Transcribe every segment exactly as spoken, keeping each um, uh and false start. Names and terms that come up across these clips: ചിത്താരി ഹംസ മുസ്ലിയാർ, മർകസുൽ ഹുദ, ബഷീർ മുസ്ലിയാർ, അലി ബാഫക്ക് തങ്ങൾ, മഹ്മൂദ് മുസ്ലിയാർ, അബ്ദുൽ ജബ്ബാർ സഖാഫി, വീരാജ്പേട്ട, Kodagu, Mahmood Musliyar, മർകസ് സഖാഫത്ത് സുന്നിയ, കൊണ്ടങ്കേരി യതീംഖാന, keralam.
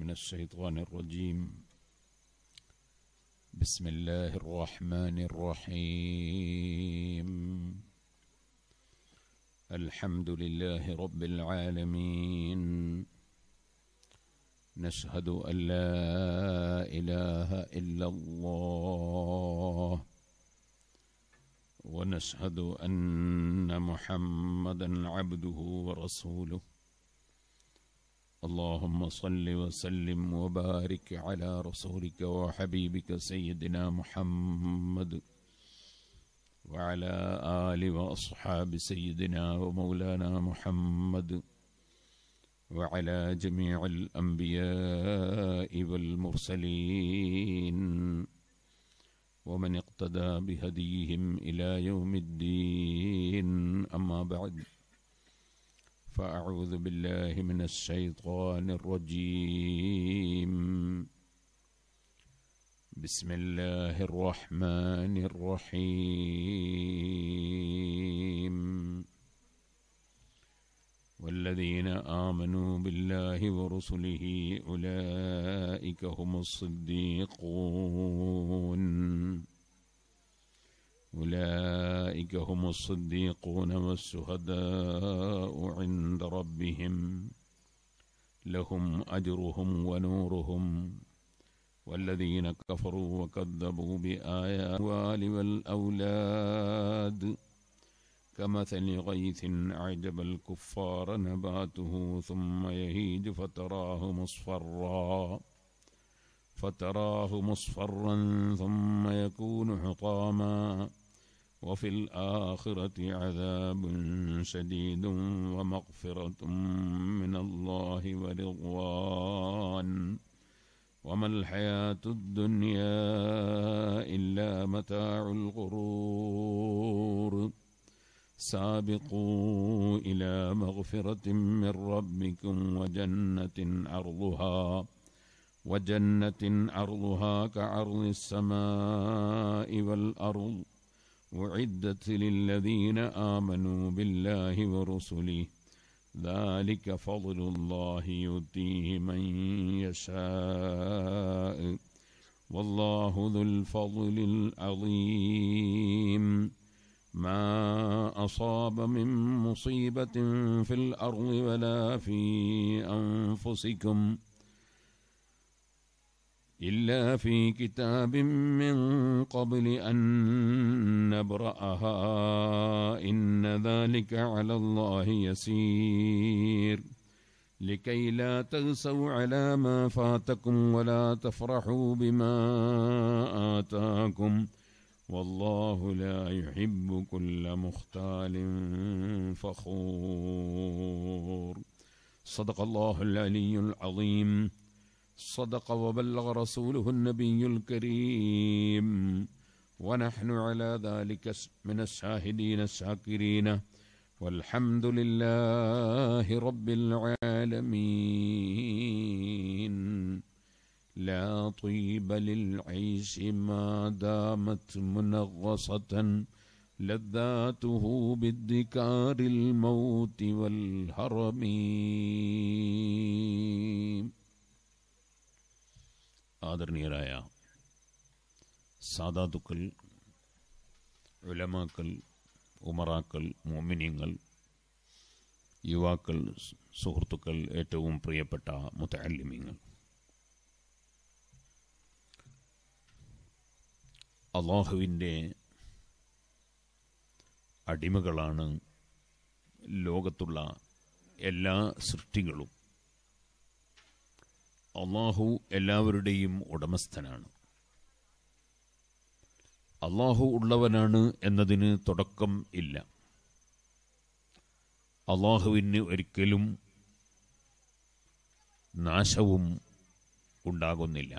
من الشيطان الرجيم بسم الله الرحمن الرحيم الحمد لله رب العالمين نشهد أن لا إله إلا الله ونشهد أن محمدا عبده ورسوله اللهم صل وسلم وبارك على رسولك وحبيبك سيدنا محمد وعلى آل وأصحاب سيدنا ومولانا محمد وعلى جميع الأنبياء والمرسلين ومن اقتدى بهديهم إلى يوم الدين أما بعد فأعوذ بالله من الشيطان الرجيم بسم الله الرحمن الرحيم والذين آمنوا بالله ورسله أولئك هم الصديقون أولئك هم الصديقون والشهداء عند ربهم لهم أجرهم ونورهم والذين كفروا وكذبوا بآياتنا والأولاد كمثل غيث أعجب الكفار نباته ثم يهيج فتراه مصفرا فتراه مصفرا ثم يكون حطاما وفي الآخرة عذاب شديد ومغفرة من الله ورضوان وما الحياة الدنيا إلا متاع الغرور سابقوا إلى مغفرة من ربكم وجنة عرضها وجنة عرضها كعرض السماء والأرض أعدت للذين آمنوا بالله ورسله ذلك فضل الله يؤتيه من يشاء والله ذو الفضل العظيم ما أصاب من مصيبة في الأرض ولا في أنفسكم إلا في كتاب من قبل أن نبرأها إن ذلك على الله يسير لكي لا تغسوا على ما فاتكم ولا تفرحوا بما آتاكم والله لا يحب كل مختال فخور صدق الله العلي العظيم صدق وبلغ رسوله النبي الكريم ونحن على ذلك من الشاهدين الشاكرين والحمد لله رب العالمين لا طيب للعيش ما دامت منغصة لذاته بالذكار الموت والهرم ആദരണീയരായ സാദാത്തുക്കൾ, ഉലമാക്കൾ, ഉമറാക്കൾ, മുഅ്മിനീങ്ങൾ, യുവാക്കൾ, സുഹൃത്തുക്കൾ, ഏറ്റവും പ്രിയപ്പെട്ട മുതഅല്ലിമീങ്ങൾ, അല്ലാഹുവിൻ്റെ അടിമകളാണ് ലോകത്തുള്ള എല്ലാ സൃഷ്ടികളും. അള്ളാഹു എല്ലാവരുടെയും ഉടമസ്ഥനാണ്. അള്ളാഹു ഉള്ളവനാണ് എന്നതിന് തുടക്കം ഇല്ല. അള്ളാഹുവിന് ഒരിക്കലും നാശവും ഉണ്ടാകുന്നില്ല.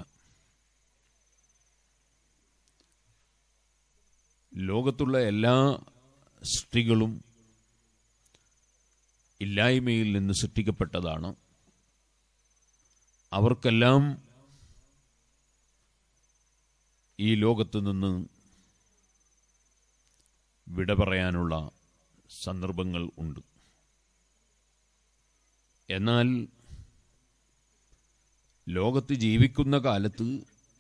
ലോകത്തുള്ള എല്ലാ സൃഷ്ടികളും ഇല്ലായ്മയിൽ നിന്ന് സൃഷ്ടിക്കപ്പെട്ടതാണ്. അവർക്കെല്ലാം ഈ ലോകത്ത് നിന്ന് വിട പറയാനുള്ള സന്ദർഭങ്ങൾ ഉണ്ട്. എന്നാൽ ലോകത്ത് ജീവിക്കുന്ന കാലത്ത്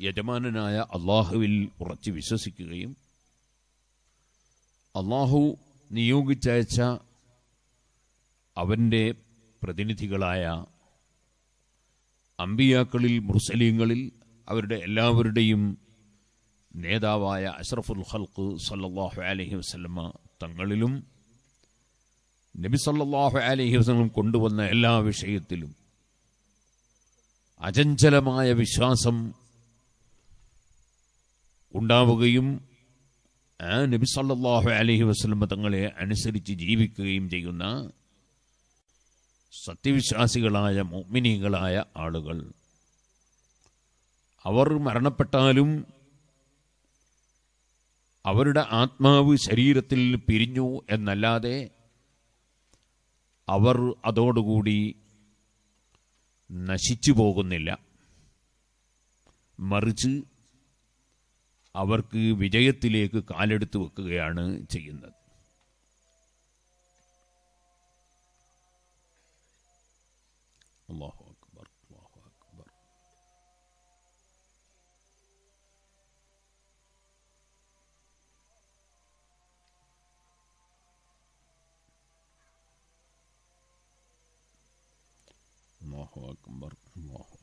യജമാനനായ അല്ലാഹുവിൽ ഉറച്ചു വിശ്വസിക്കുകയും അല്ലാഹു നിയോഗിച്ചയച്ച അവൻ്റെ പ്രതിനിധികളായ അമ്പിയാക്കളിൽ മുർസലീങ്ങളിൽ അവരുടെ എല്ലാവരുടെയും നേതാവായ അഷ്റഫുൽ ഖൽഖ് സല്ലല്ലാഹു അലൈഹി വസല്ലമ തങ്ങളിലും നബി സല്ലല്ലാഹു അലൈഹി വസല്ലം കൊണ്ടുവന്ന എല്ലാ വിഷയത്തിലും അചഞ്ചലമായ വിശ്വാസം ഉണ്ടാവുകയും ആ നബി സല്ലല്ലാഹു അലൈഹി വസല്ലം തങ്ങളെ അനുസരിച്ച് ജീവിക്കുകയും ചെയ്യുന്ന സത്യവിശ്വാസികളായ മുഅ്മിനീകളായ ആളുകൾ അവർ മരണപ്പെട്ടാലും അവരുടെ ആത്മാവ് ശരീരത്തിൽ പിരിഞ്ഞു എന്നല്ലാതെ അവർ അതോടുകൂടി നശിച്ചു പോകുന്നില്ല. മറിച്ച് അവർക്ക് വിജയത്തിലേക്ക് കാലെടുത്ത് വെക്കുകയാണ് ചെയ്യുന്നത്. അല്ലാഹു അക്ബർ, അല്ലാഹു അക്ബർ. അല്ലാഹു അക്ബർ, അല്ലാഹു അക്ബർ.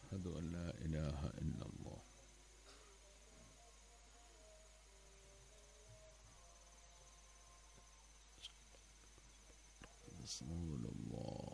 أشهد أن لا إله إلا الله. رسول الله.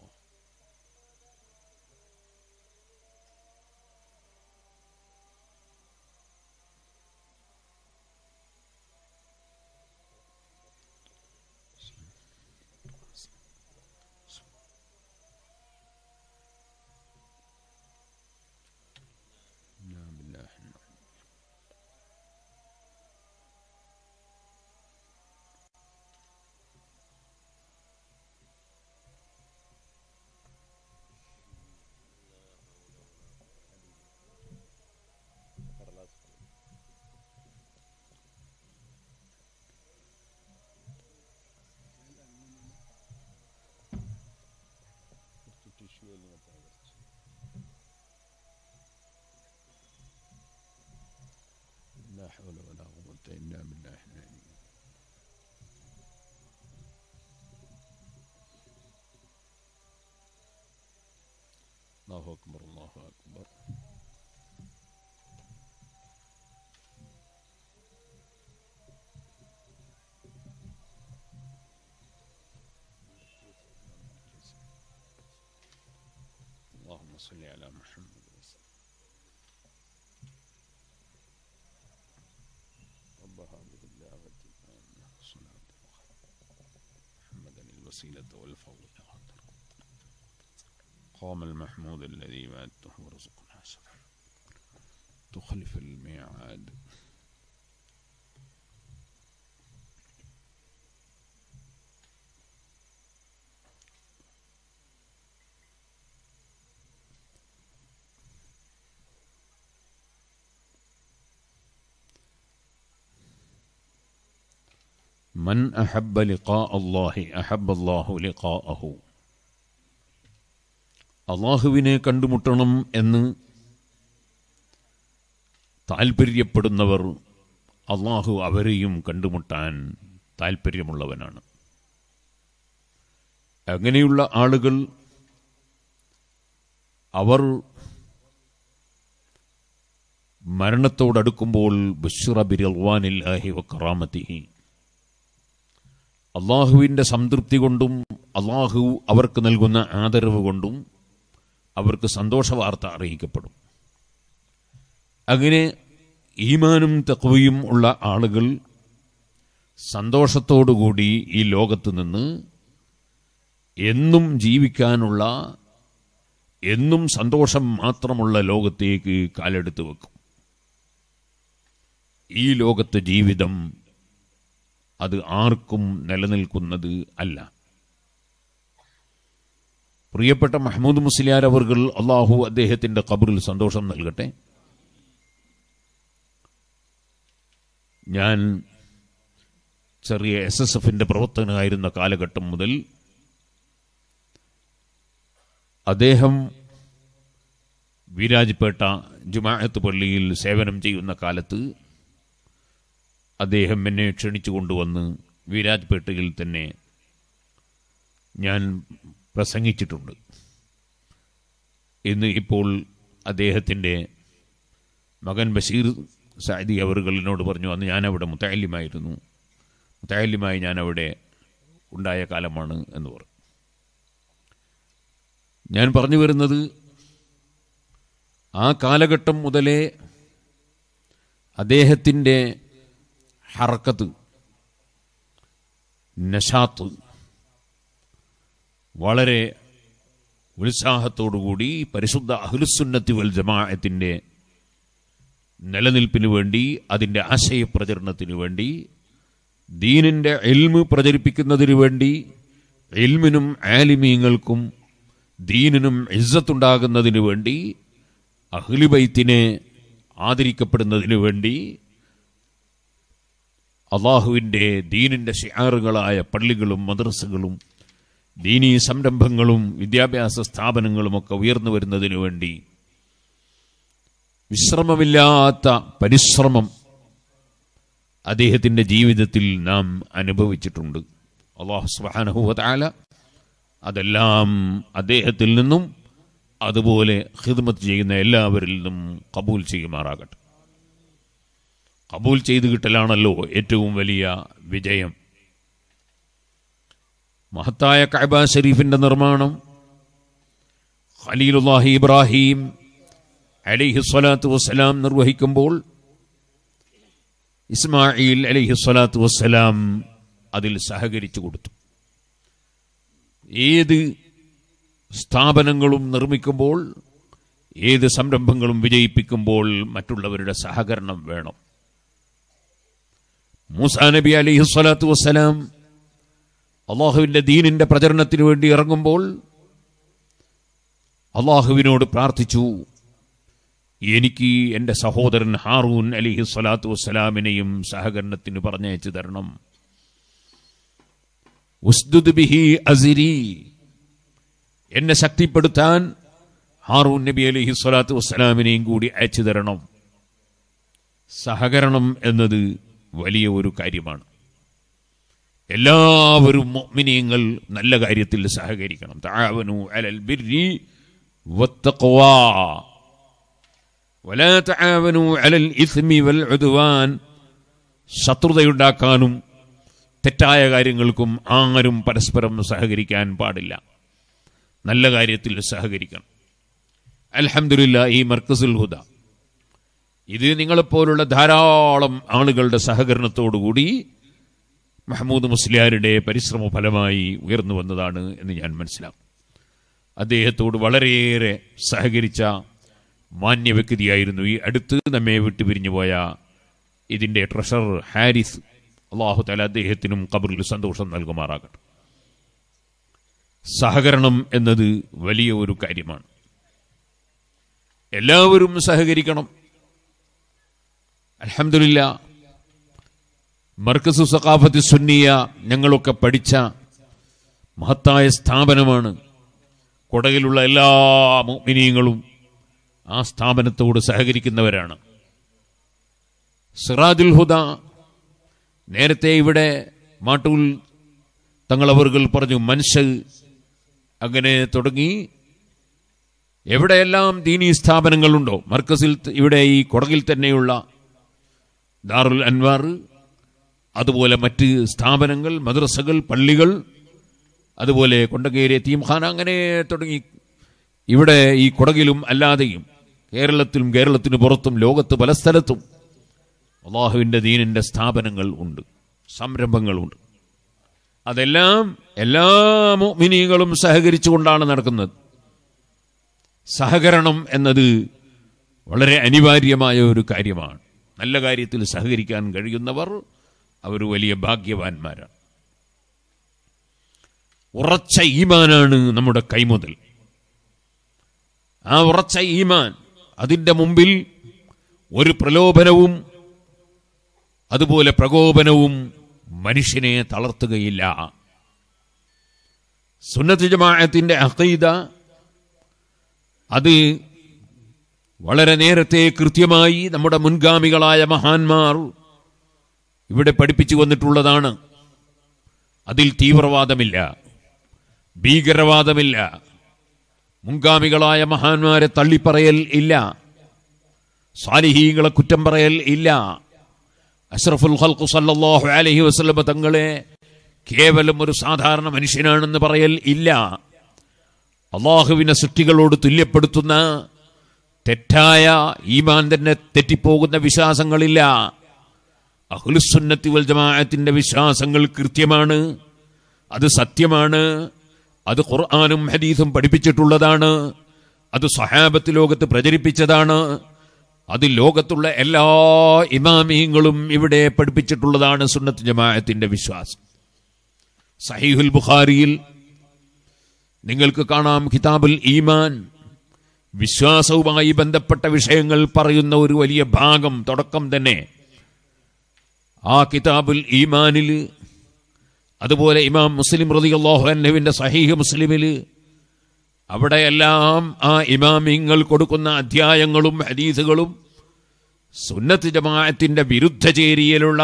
لا حول ولا قوة إلا بالله العلي العظيم. الله أكبر، الله أكبر. اللهم صل على محمد. قام المحمود الذي وعدته ورزقنا سفر تخلف الميعاد. من أحب لقاء الله أحب الله لقاءه. അള്ളാഹുവിനെ കണ്ടുമുട്ടണം എന്ന് താൽപ്പര്യപ്പെടുന്നവർ അള്ളാഹു അവരെയും കണ്ടുമുട്ടാൻ താൽപ്പര്യമുള്ളവനാണ്. അങ്ങനെയുള്ള ആളുകൾ അവർ മരണത്തോടടുക്കുമ്പോൾ ബുശ്റ ബിറിൽവാനില്ലാഹി വകറാമതിഹി അള്ളാഹുവിൻ്റെ സംതൃപ്തി കൊണ്ടും അള്ളാഹു അവർക്ക് നൽകുന്ന ആദരവ് കൊണ്ടും അവർക്ക് സന്തോഷവാർത്ത അറിയിക്കപ്പെടും. അങ്ങനെ ഈമാനും തഖ്വയും ഉള്ള ആളുകൾ സന്തോഷത്തോടുകൂടി ഈ ലോകത്ത് നിന്ന് എന്നും ജീവിക്കാനുള്ള എന്നും സന്തോഷം മാത്രമുള്ള ലോകത്തേക്ക് കാലെടുത്തു വെക്കും. ഈ ലോകത്തെ ജീവിതം അത് ആർക്കും നിലനിൽക്കുന്നത് അല്ല. പ്രിയപ്പെട്ട മഹ്മൂദ് മുസ്ലിയാർ അവർകൾ അള്ളാഹു അദ്ദേഹത്തിൻ്റെ ഖബറിൽ സന്തോഷം നൽകട്ടെ. ഞാൻ ചെറിയ എസ് എസ് എഫിൻ്റെ പ്രവർത്തകനായിരുന്ന കാലഘട്ടം മുതൽ അദ്ദേഹം വീരാജ്പേട്ട ജുമാഅത്ത് പള്ളിയിൽ സേവനം ചെയ്യുന്ന കാലത്ത് അദ്ദേഹം എന്നെ ക്ഷണിച്ചു കൊണ്ടുവന്ന് വീരാജ്പേട്ടയിൽ തന്നെ ഞാൻ പ്രസംഗിച്ചിട്ടുണ്ട്. ഇന്ന് ഇപ്പോൾ അദ്ദേഹത്തിൻ്റെ മകൻ ബഷീർ സാദി അവറുകളിനോട് പറഞ്ഞു, അന്ന് ഞാനവിടെ മുത്തഅല്ലിമായിരുന്നു, മുത്തഅല്ലിമായി ഞാനവിടെ ഉണ്ടായ കാലമാണ് എന്ന് പറഞ്ഞു. ഞാൻ പറഞ്ഞു വരുന്നത് ആ കാലഘട്ടം മുതലേ അദ്ദേഹത്തിൻ്റെ ഹർക്കത്ത്, നശാത്ത് വളരെ ഉത്സാഹത്തോടുകൂടി പരിശുദ്ധ അഹ്ലുസുന്നത്തി വൽ ജമാഅത്തിൻ്റെ നിലനിൽപ്പിന് വേണ്ടി, അതിൻ്റെ ആശയപ്രചരണത്തിന് വേണ്ടി, ദീനിൻ്റെ ഇൽമ് പ്രചരിപ്പിക്കുന്നതിന് വേണ്ടി, ഇൽമിനും ആലിമീങ്ങൾക്കും ദീനിനും ഇസ്സത്തുണ്ടാകുന്നതിന് വേണ്ടി, അഹ്ലുബൈത്തിനെ ആദരിക്കപ്പെടുന്നതിന് വേണ്ടി അള്ളാഹുവിൻ്റെ ദീനിൻ്റെ ഷിആറുകളായ പള്ളികളും മദ്രസകളും ദീനീ സംരംഭങ്ങളും വിദ്യാഭ്യാസ സ്ഥാപനങ്ങളുമൊക്കെ ഉയർന്നു വരുന്നതിനു വേണ്ടി വിശ്രമമില്ലാത്ത പരിശ്രമം അദ്ദേഹത്തിൻ്റെ ജീവിതത്തിൽ നാം അനുഭവിച്ചിട്ടുണ്ട്. അല്ലാഹു സുബ്ഹാനഹു വ തആല അതെല്ലാം അദ്ദേഹത്തിൽ നിന്നും അതുപോലെ ഖിദ്മത്ത് ചെയ്യുന്ന എല്ലാവരിൽ നിന്നും കബൂൽ ചെയ്യുമാറാകട്ടെ. കബൂൽ ചെയ്തു കിട്ടലാണല്ലോ ഏറ്റവും വലിയ വിജയം. മഹത്തായ കഅബ ഷരീഫിൻ്റെ നിർമ്മാണം, ഖലീലുല്ലാഹി ഇബ്രാഹിം അലൈഹിസ്സലാത്തു വസ്സലാം നിർവഹിക്കുമ്പോൾ ഇസ്മായിൽ അലൈഹിസ്സലാത്തു വസ്സലാം അതിൽ സഹകരിച്ചു കൊടുത്തു. ഏത് സ്ഥാപനങ്ങളും നിർമ്മിക്കുമ്പോൾ, ഏത് സംരംഭങ്ങളും വിജയിപ്പിക്കുമ്പോൾ മറ്റുള്ളവരുടെ സഹകരണം വേണം. മൂസാ നബി അലൈഹിസ്സലാത്തു വസ്സലാം അള്ളാഹുവിൻ്റെ ദീനിൻ്റെ പ്രചരണത്തിന് വേണ്ടി ഇറങ്ങുമ്പോൾ അള്ളാഹുവിനോട് പ്രാർത്ഥിച്ചു, എനിക്ക് എൻ്റെ സഹോദരൻ ഹാറൂൻ അലിഹി സ്വലാത്തു വസ്സലാമിനെയും സഹകരണത്തിന് പറഞ്ഞയച്ചു തരണം. ഉസ്ദുദ് ബിഹി അസിരി, എന്നെ ശക്തിപ്പെടുത്താൻ ഹാറൂൻ നബി അലിഹി സ്വലാത്തു വസ്സലാമിനെയും കൂടി അയച്ചു തരണം. സഹകരണം എന്നത് വലിയ ഒരു കാര്യമാണ്. എല്ലാവരും മുഅ്മിനീങ്ങൾ നല്ല കാര്യത്തിൽ സഹകരിക്കണം. തആവനു അലൽ ബിർരി വത്തഖ്വാ വലാ തആവനു അലൽ ഇസ്മി വൽ ഉദ്വാൻ. ശത്രുതയുണ്ടാക്കാനും തെറ്റായ കാര്യങ്ങൾക്കും ആരും പരസ്പരം സഹകരിക്കാൻ പാടില്ല. നല്ല കാര്യത്തിൽ സഹകരിക്കണം. അൽഹംദുലില്ലാഹി മർകസുൽ ഹുദ ഇത് നിങ്ങളെപ്പോലുള്ള ധാരാളം ആളുകളുടെ സഹകരണത്തോടുകൂടി മഹ്മൂദ് മുസ്ലിയാരുടെ പരിശ്രമ ഫലമായി ഉയർന്നു വന്നതാണ് എന്ന് ഞാൻ മനസ്സിലാക്കും. അദ്ദേഹത്തോട് വളരെയേറെ സഹകരിച്ച മാന്യ വ്യക്തിയായിരുന്നു ഈ അടുത്ത് നമ്മെ വിട്ടു പിരിഞ്ഞുപോയ ഇതിൻ്റെ ട്രഷറർ ഹാരിസ്. അള്ളാഹു തആല അദ്ദേഹത്തിനും ഖബറിൽ സന്തോഷം നൽകുമാറാകട്ടെ. സഹകരണം എന്നത് വലിയ ഒരു കാര്യമാണ്. എല്ലാവരും സഹകരിക്കണം. അൽഹംദുലില്ലാ മർകസു സഖാഫത്ത് സുന്നിയ ഞങ്ങളൊക്കെ പഠിച്ച മഹത്തായ സ്ഥാപനമാണ്. കൊടകിലുള്ള എല്ലാ മുഅ്മിനീങ്ങളും ആ സ്ഥാപനത്തോട് സഹകരിക്കുന്നവരാണ്. സിറാജുൽ ഹുദ നേരത്തെ ഇവിടെ മാട്ടൂൽ തങ്ങളവറുകൾ പറഞ്ഞു, മൻശൽ അങ്ങനെ തുടങ്ങി എവിടെയെല്ലാം ദീനീ സ്ഥാപനങ്ങളുണ്ടോ മർകസിൽ, ഇവിടെ ഈ കൊടകിൽ തന്നെയുള്ള ദാറുൽ അൻവാർ, അതുപോലെ മറ്റ് സ്ഥാപനങ്ങൾ, മദ്രസകൾ, പള്ളികൾ, അതുപോലെ കൊണ്ടങ്കേരി യതീംഖാന, അങ്ങനെ തുടങ്ങി ഇവിടെ ഈ കൊടകിലും അല്ലാതെയും കേരളത്തിലും കേരളത്തിന് പുറത്തും ലോകത്ത് പല സ്ഥലത്തും അല്ലാഹുവിൻ്റെ ദീനിൻ്റെ സ്ഥാപനങ്ങൾ ഉണ്ട്, സംരംഭങ്ങളുണ്ട്. അതെല്ലാം എല്ലാ മുഅ്മിനീങ്ങളും സഹകരിച്ചുകൊണ്ടാണ് നടക്കുന്നത്. സഹകരണം എന്നത് വളരെ അനിവാര്യമായ ഒരു കാര്യമാണ്. നല്ല കാര്യത്തിൽ സഹകരിക്കാൻ കഴിയുന്നവർ അവർ വലിയ ഭാഗ്യവാന്മാരാണ്. ഉറച്ച ഈമാനാണ് നമ്മുടെ കൈമുതൽ. ആ ഉറച്ച ഈമാൻ അതിൻ്റെ മുമ്പിൽ ഒരു പ്രലോഭനവും അതുപോലെ പ്രകോപനവും മനുഷ്യനെ തളർത്തുകയില്ല. സുന്നത്ത് ജമാഅത്തിൻ്റെ അഖീദ അത് വളരെ നേരത്തെ കൃത്യമായി നമ്മുടെ മുൻഗാമികളായ മഹാന്മാർ ഇവിടെ പഠിപ്പിച്ചു വന്നിട്ടുള്ളതാണ്. അതിൽ തീവ്രവാദമില്ല, ഭീകരവാദമില്ല, മുൻഗാമികളായ മഹാന്മാരെ തള്ളിപ്പറയൽ ഇല്ല, സാലിഹീങ്ങളെ കുറ്റം പറയൽ ഇല്ല. അഷ്റഫുൽ ഖൽഖ് സല്ലല്ലാഹു അലൈഹി വസല്ലം തങ്ങളെ കേവലം ഒരു സാധാരണ മനുഷ്യനാണെന്ന് പറയൽ ഇല്ല. അള്ളാഹുവിനെ സൃഷ്ടികളോട് തുല്യപ്പെടുത്തുന്ന തെറ്റായ ഈമാൻ തന്നെ തെറ്റിപ്പോകുന്ന വിശ്വാസങ്ങളില്ല. അഹ്ലുസുന്നത്തി വൽ ജമാഅത്തിന്റെ വിശ്വാസങ്ങൾ കൃത്യമാണ്, അത് സത്യമാണ്, അത് ഖുർആനും ഹദീസും പഠിപ്പിച്ചിട്ടുള്ളതാണ്, അത് സഹാബത്ത് ലോകത്ത് പ്രചരിപ്പിച്ചതാണ്, അത് ലോകത്തുള്ള എല്ലാ ഇമാമിയങ്ങളും ഇവിടെ പഠിപ്പിച്ചിട്ടുള്ളതാണ് സുന്നത്ത് ജമാഅത്തിന്റെ വിശ്വാസം. സഹീഹുൽ ബുഖാരിയിൽ നിങ്ങൾക്ക് കാണാം, കിതാബുൽ ഈമാൻ വിശ്വാസവുമായി ബന്ധപ്പെട്ട വിഷയങ്ങൾ പറയുന്ന ഒരു വലിയ ഭാഗം തുടക്കം തന്നെ ആ കിതാബുൽ ഈമാനിൽ, അതുപോലെ ഇമാം മുസ്ലിം റളിയല്ലാഹു അൻഹുവിൻ്റെ സഹീഹ് മുസ്ലിമിൽ, അവിടെയെല്ലാം ആ ഇമാമിങ്ങൾ കൊടുക്കുന്ന അധ്യായങ്ങളും ഹദീസുകളും സുന്നത്ത് ജമാഅത്തിൻ്റെ വിരുദ്ധ ചേരിയിലുള്ള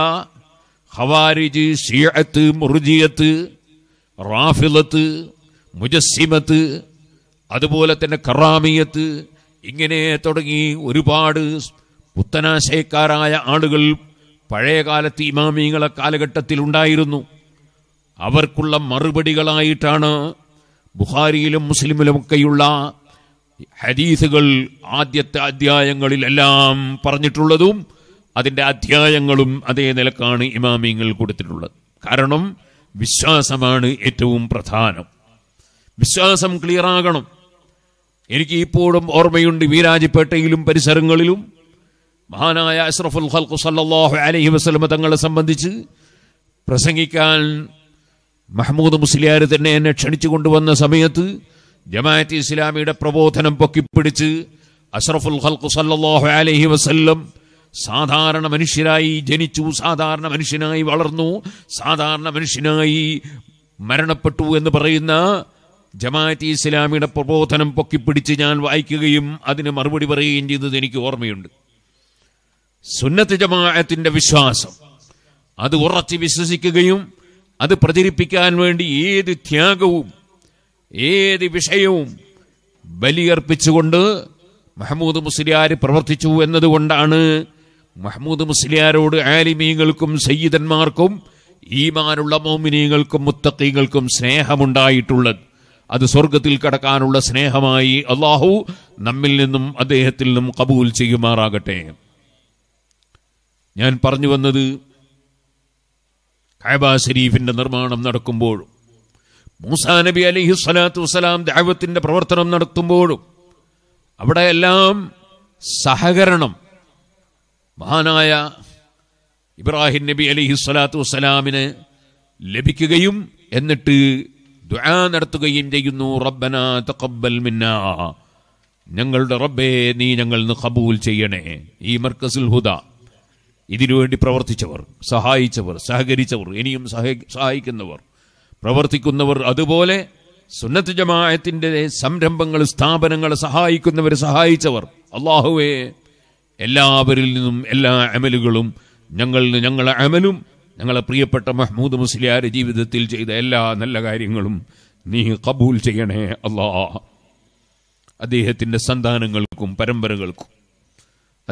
ഖവാരിജ്, ശിയഅത്ത്, മുർജിയത്ത്, റാഫിളത്ത്, മുജസ്സിമത്ത്, അതുപോലെ തന്നെ കറാമിയത്ത്, ഇങ്ങനെ തുടങ്ങി ഒരുപാട് പുത്തനാശയക്കാരായ ആളുകൾ പഴയകാലത്ത് ഇമാമിങ്ങളെ കാലഘട്ടത്തിലുണ്ടായിരുന്നു. അവർക്കുള്ള മറുപടികളായിട്ടാണ് ബുഖാരിയിലും മുസ്ലിമിലുമൊക്കെയുള്ള ഹദീസുകൾ ആദ്യത്തെ അധ്യായങ്ങളിലെല്ലാം പറഞ്ഞിട്ടുള്ളതും അതിൻ്റെ അധ്യായങ്ങളും അതേ നിലക്കാണ് ഇമാമിങ്ങൾ കൊടുത്തിട്ടുള്ളത്. കാരണം വിശ്വാസമാണ് ഏറ്റവും പ്രധാനം. വിശ്വാസം ക്ലിയറാകണം. എനിക്ക് ഇപ്പോഴും ഓർമ്മയുണ്ട്, വീരാജിപ്പേട്ടയിലും പരിസരങ്ങളിലും മഹാനായ അഷ്റഫുൽ ഖൽഖ് സല്ലല്ലാഹു അലൈഹി വസല്ലം തങ്ങളെ സംബന്ധിച്ച് പ്രസംഗിക്കാൻ മഹ്മൂദ് മുസ്ലിയാർ തന്നെ എന്നെ ക്ഷണിച്ചു കൊണ്ടുവന്ന സമയത്ത് ജമാഅത്ത് ഇസ്ലാമിയുടെ പ്രബോധനം പൊക്കിപ്പിടിച്ച് അഷ്റഫുൽ ഖൽഖ് സല്ലല്ലാഹു അലൈഹി വസല്ലം സാധാരണ മനുഷ്യരായി ജനിച്ചു, സാധാരണ മനുഷ്യനായി വളർന്നു, സാധാരണ മനുഷ്യനായി മരണപ്പെട്ടു എന്ന് പറയുന്ന ജമാഅത്ത് ഇസ്ലാമിയുടെ പ്രബോധനം പൊക്കിപ്പിടിച്ച് ഞാൻ വായിക്കുകയും അതിന് മറുപടി പറയുകയും ചെയ്തത് എനിക്ക് ഓർമ്മയുണ്ട്. സുന്നത്ത് ജമാഅത്തിന്റെ വിശ്വാസം അത് ഉറച്ചു വിശ്വസിക്കുകയും അത് പ്രചരിപ്പിക്കാൻ വേണ്ടി ഏത് ത്യാഗവും ഏത് വിഷയവും ബലിയർപ്പിച്ചുകൊണ്ട് മഹ്മൂദ് മുസ്ലിയാർ പ്രവർത്തിച്ചു എന്നതുകൊണ്ടാണ് മഹ്മൂദ് മുസ്ലിയാരോട് ആലിമീങ്ങൾക്കും സയ്യിദന്മാർക്കും ഈമാനുള്ള മൗമിനീങ്ങൾക്കും മുത്തഖീങ്ങൾക്കും സ്നേഹമുണ്ടായിട്ടുള്ളത്. അത് സ്വർഗത്തിൽ കടക്കാനുള്ള സ്നേഹമായി അള്ളാഹു നമ്മിൽ നിന്നും അദ്ദേഹത്തിൽ നിന്നും കബൂൽ ചെയ്യുമാറാകട്ടെ. ഞാൻ പറഞ്ഞു വന്നത്, കഅബ ശരീഫിൻ്റെ നിർമ്മാണം നടക്കുമ്പോഴും മൂസാ നബി അലൈഹി സ്വലാത്തു വസ്സലാം ദഅവത്തിൻ്റെ പ്രവർത്തനം നടത്തുമ്പോഴും അവിടെയെല്ലാം സഹകരണം. മഹാനായ ഇബ്രാഹിം നബി അലൈഹി സ്വലാത്തു വസ്സലാമിന് ലഭിക്കുകയും എന്നിട്ട് ദുആ നടത്തുകയും ചെയ്യുന്നു. റബ്ബനാ തഖബ്ബൽ മിന്നാ, ഞങ്ങളുടെ റബ്ബേ നീ ഞങ്ങൾ ഖബൂൽ ചെയ്യണേ. ഈ മർകസുൽ ഹുദ ഇതിനുവേണ്ടി പ്രവർത്തിച്ചവർ, സഹായിച്ചവർ, സഹകരിച്ചവർ, ഇനിയും സഹായിക്കുന്നവർ, പ്രവർത്തിക്കുന്നവർ, അതുപോലെ സുന്നത്ത് ജമാഅത്തിൻ്റെ സംരംഭങ്ങൾ, സ്ഥാപനങ്ങളെ സഹായിക്കുന്നവർ, സഹായിച്ചവർ, അള്ളാഹുവേ എല്ലാവരിൽ നിന്നും എല്ലാ അമലുകളും ഞങ്ങളിൽ ഞങ്ങളെ അമലും ഞങ്ങളെ പ്രിയപ്പെട്ട മഹ്മൂദ് മുസ്ലിയാർ ജീവിതത്തിൽ ചെയ്ത എല്ലാ നല്ല കാര്യങ്ങളും നീ കബൂൽ ചെയ്യണേ അല്ലാ. അദ്ദേഹത്തിൻ്റെ സന്താനങ്ങൾക്കും പരമ്പരകൾക്കും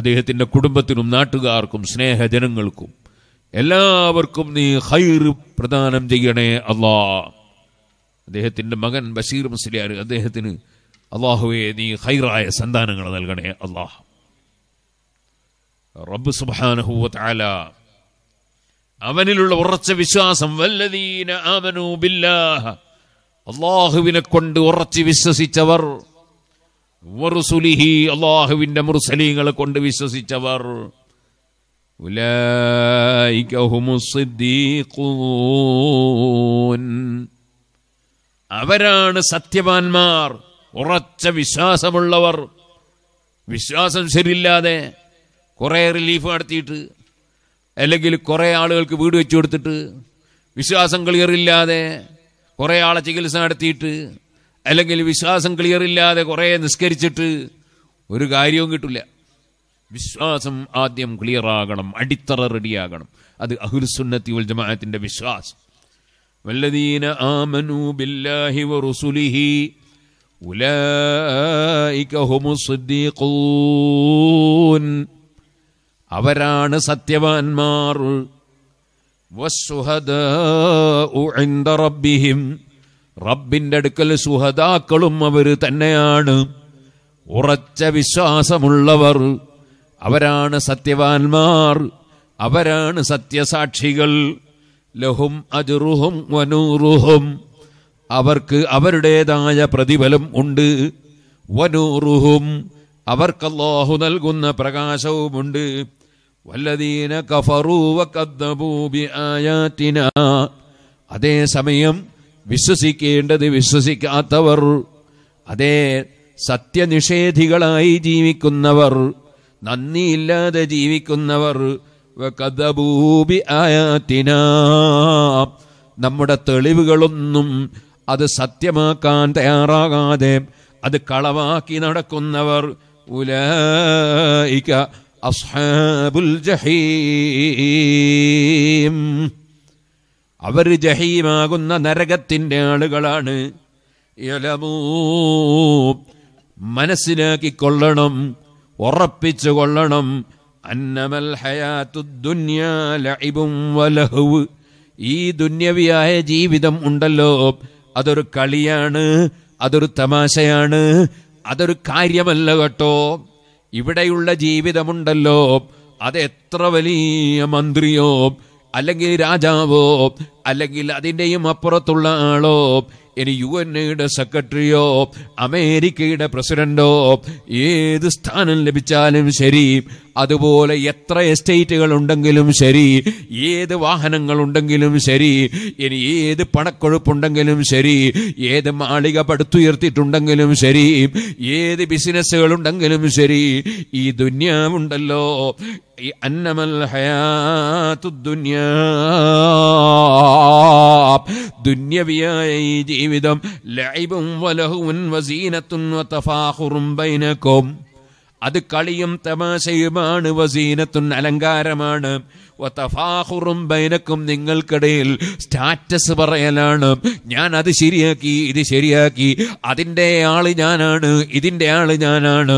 അദ്ദേഹത്തിൻ്റെ കുടുംബത്തിനും നാട്ടുകാർക്കും സ്നേഹജനങ്ങൾക്കും എല്ലാവർക്കും നീ ഖൈർ പ്രദാനം ചെയ്യണേ അല്ലാ. അദ്ദേഹത്തിൻ്റെ മകൻ ബഷീർ മുസ്ലിയാർ, അദ്ദേഹത്തിന് അള്ളാഹുവേ നീ ഖൈറായ സന്താനങ്ങൾ നൽകണേ അല്ലാ. റബ്ബ് സുബ്ഹാനഹു വ തആല അവനിലുള്ള ഉറച്ച വിശ്വാസം, വല്ലദീന ആമനൂ ബില്ലാഹ്, അല്ലാഹുവിനെ കൊണ്ട് ഉറച്ച് വിശ്വസിച്ചവർ, വറസുലിഹി അല്ലാഹുവിന്റെ മുർസലീങ്ങളെ കൊണ്ട് വിശ്വസിച്ചവർ ഉലൈക ഹുമുസ് സിദ്ദീഖൂൻ അവരാണ് സത്യവാൻമാർ, ഉറച്ച വിശ്വാസമുള്ളവർ. വിശ്വാസം ശരിയില്ലാതെ കുറേ റിലീഫ് നടത്തിയിട്ട് അല്ലെങ്കിൽ കുറേ ആളുകൾക്ക് വീട് വെച്ചു കൊടുത്തിട്ട്, വിശ്വാസം ക്ലിയറില്ലാതെ കുറേ ആളെ ചികിത്സ നടത്തിയിട്ട് അല്ലെങ്കിൽ വിശ്വാസം ക്ലിയറില്ലാതെ കുറേ നിസ്കരിച്ചിട്ട് ഒരു കാര്യവും കിട്ടില്ല. വിശ്വാസം ആദ്യം ക്ലിയറാകണം, അടിത്തറ റെഡിയാകണം. അത് അഹ്ലുസുന്നത്തി വൽ ജമാഅത്തിന്റെ വിശ്വാസം. വല്ലദീന ആമനൂ ബില്ലാഹി വറസുലിഹി ഉലൈക ഹുമുസ് സിദ്ദീഖൂൻ അവരാണ് സത്യവാൻമാർ. വസ്സുഹദാഉ ഇൻദ റബ്ബിഹിം റബ്ബിന്റെ അടുക്കൽ സുഹദാക്കളും അവർ തന്നെയാണ്. ഉറച്ച വിശ്വാസമുള്ളവർ അവരാണ് സത്യവാൻമാർ, അവരാണ് സത്യസാക്ഷികൾ. ലഹും അജ്റുഹും വനൂറുഹും അവർക്ക് അവരുടേതായ പ്രതിഫലം ഉണ്ട്. വനൂറുഹും അവർക്ക് അല്ലാഹു നൽകുന്ന പ്രകാശവുമുണ്ട്. വല്ലദീന കഫറൂ വകദ്ദബൂ ബിആയാതിനാ അതേസമയം വിശ്വസിക്കേണ്ടത് വിശ്വസിക്കാത്തവർ, അതേ സത്യനിഷേധികളായി ജീവിക്കുന്നവർ, നന്ദിയില്ലാതെ ജീവിക്കുന്നവർ, വകദ്ദബൂ ബിആയാതിനാ നമ്മുടെ തെളിവുകളൊന്നും അത് സത്യമാക്കാൻ തയ്യാറാകാതെ അത് കളവാക്കി നടക്കുന്നവർ, ഉലൈക അസ്ഹാബുൽ ജഹീം അവർ ജഹീമാകുന്ന നരകത്തിൻ്റെ ആളുകളാണ്. യലമൂ മനസ്സിലാക്കിക്കൊള്ളണം, ഉറപ്പിച്ചു കൊള്ളണം. അന്നമൽ ഹയാത്തുദ് ദുനിയാ ലഇബും വലഹ്വ് ഈ ദുന്യവിയായ ജീവിതം ഉണ്ടല്ലോ അതൊരു കളിയാണ്, അതൊരു തമാശയാണ്, അതൊരു കാര്യമല്ല കേട്ടോ. ഇവിടെയുള്ള ജീവിതമുണ്ടല്ലോ അതെത്ര വലിയ മന്ത്രിയോ അല്ലെങ്കിൽ രാജാവോ അല്ലെങ്കിൽ അതിൻ്റെയും അപ്പുറത്തുള്ള ആളോ, ഇനി യു എൻ എയുടെ സെക്രട്ടറിയോ അമേരിക്കയുടെ പ്രസിഡന്റോ ഏത് സ്ഥാനം ലഭിച്ചാലും ശരി, അതുപോലെ എത്ര എസ്റ്റേറ്റുകൾ ഉണ്ടെങ്കിലും ശരി, ഏത് വാഹനങ്ങളുണ്ടെങ്കിലും ശരി, ഇനി ഏത് പണക്കൊഴുപ്പുണ്ടെങ്കിലും ശരി, ഏത് മാളിക പടുത്തുയർത്തിയിട്ടുണ്ടെങ്കിലും ശരി, ഏത് ബിസിനസ്സുകളുണ്ടെങ്കിലും ശരി, ഈ ദുന്യാവുണ്ടല്ലോ ഈ അന്നമൽ ഹയാത്തു ദുന്യാ ദുന്യവിയായ ഈ ജീവിതം ലൈബും വലഹുവും വസീനത്തും വതഫാഖുറും ബൈനകും അത് കളിയും തമാശയുമാണ്, വസീനത്തും അലങ്കാരമാണ്, വതഫാഖുറും ബൈനകും നിങ്ങൾക്കിടയിൽ സ്റ്റാറ്റസ് പറയലാണ്. ഞാൻ അത് ശരിയാക്കി, ഇത് ശരിയാക്കി, അതിൻ്റെ ആള് ഞാനാണ്, ഇതിൻ്റെ ആള് ഞാനാണ്,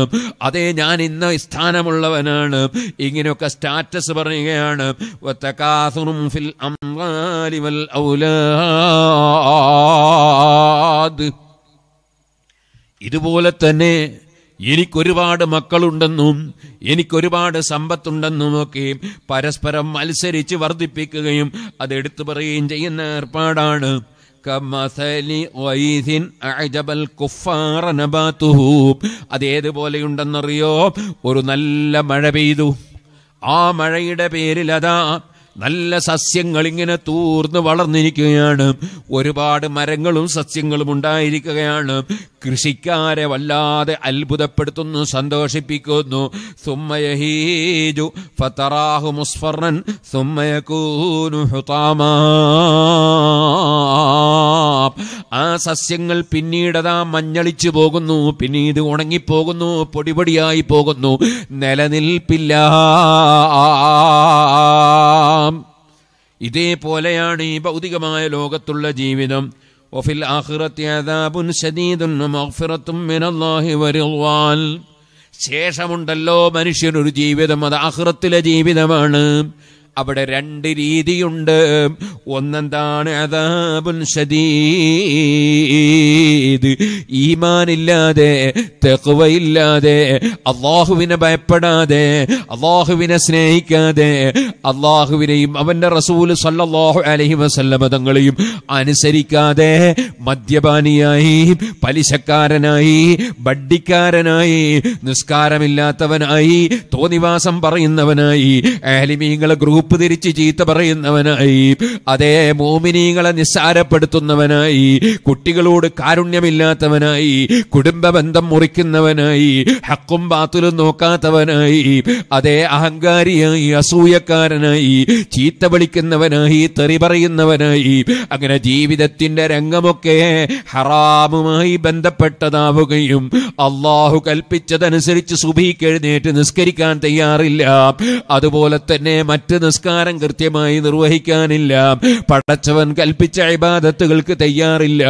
അതേ ഞാൻ ഇന്ന സ്ഥാനമുള്ളവനാണ്, ഇങ്ങനെയൊക്കെ സ്റ്റാറ്റസ് പറയുകയാണ്. വതകാസുറും ഫിൽ അംവാലി വൽ ഔലാദ് ഇതുപോലെ തന്നെ എനിക്കൊരുപാട് മക്കളുണ്ടെന്നും എനിക്കൊരുപാട് സമ്പത്തുണ്ടെന്നുമൊക്കെ പരസ്പരം മത്സരിച്ച് വർദ്ധിപ്പിക്കുകയും അത് എടുത്തു പറയുകയും ചെയ്യുന്ന ഏർപ്പാടാണ്. കമസലി വൈദിൻ അഅജബൽ കുഫാറ നബാതുഹു അതേതുപോലെയുണ്ടെന്നറിയോ, ഒരു നല്ല മഴ പെയ്തു, ആ മഴയുടെ പേരിൽ അതാ നല്ല സസ്യങ്ങൾ ഇങ്ങനെ തൂർന്ന് വളർന്നിരിക്കുകയാണ്, ഒരുപാട് മരങ്ങളും സസ്യങ്ങളും ഉണ്ടായിരിക്കുകയാണ്. കൃഷിക്കാരെ വല്ലാതെ അത്ഭുതപ്പെടുത്തുന്നു, സന്തോഷിപ്പിക്കുന്നു. സുമ്മ യഹീജു ഫതറാഹു മുസ്ഫറൻ സുമ്മ യകൂനു ഹുതാമാ ആ സസ്യങ്ങൾ പിന്നീടതാ മഞ്ഞളിച്ചു പോകുന്നു, പിന്നീട് ഉണങ്ങിപ്പോകുന്നു, പൊടിപൊടിയായി പോകുന്നു, നിലനിൽപ്പില്ല. ഇതേപോലെയാണ് ഈ ഭൗതികമായ ലോകത്തുള്ള ജീവിതം. വഫിൽ ആഖിറത്തി അദാബുൻ ശദീദുൻ മഗ്ഫിറത്തും മിനല്ലാഹി വറിദ്വാൻ ശേഷമുണ്ടല്ലോ മനുഷ്യനൊരു ജീവിതം, അത് ആഖിറത്തിലെ ജീവിതമാണ്. അവിടെ രണ്ട് രീതിയുണ്ട്. ഒന്നെന്താണ് അദാബുൻ ശദീദ്, ഈമാനില്ലാതെ തഖ്വയില്ലാതെ അല്ലാഹുവിനെ ഭയപ്പെടാതെ അല്ലാഹുവിനെ സ്നേഹിക്കാതെ അല്ലാഹുവിനെയും അവന്റെ റസൂൽ സല്ലല്ലാഹു അലൈഹി വസല്ലമ തങ്ങളെയും അനുസരിക്കാതെ മദ്യപാനിയായി പലിശക്കാരനായി വഡ്ഡിക്കാരനായി നിസ്കാരമില്ലാത്തവനായി തോന്നിവാസം പറയുന്നവനായി അഹ്ലിമീങ്ങളെ ഗ്രൂപ്പ് തിരിച്ച് ചീത്ത പറയുന്നവനായി അതേ മോമിനീങ്ങളെ നിസ്സാരപ്പെടുത്തുന്നവനായി കുട്ടികളോട് കാരുണ്യമില്ലാത്തവനായി കുടുംബ ബന്ധം മുറിക്കുന്നവനായി ഹക്കും ബാത്തിലും നോക്കാത്തവനായി അതേ അഹങ്കാരിയായി അസൂയക്കാരനായി ചീത്ത വിളിക്കുന്നവനായി തെറി പറയുന്നവനായി അങ്ങനെ ജീവിതത്തിന്റെ രംഗമൊക്കെ ഹറാമുമായി ബന്ധപ്പെട്ടതാവുകയും അള്ളാഹു കൽപ്പിച്ചതനുസരിച്ച് സുബഹിക്ക് എഴുന്നേറ്റ് നിസ്കരിക്കാൻ തയ്യാറില്ല, അതുപോലെ തന്നെ മറ്റ് നിസ്കാരം കൃത്യമായി നിർവഹിക്കാനില്ല, പടച്ചവൻ കൽപ്പിച്ച ഇബാദത്തുകൾക്ക് തയ്യാറില്ല,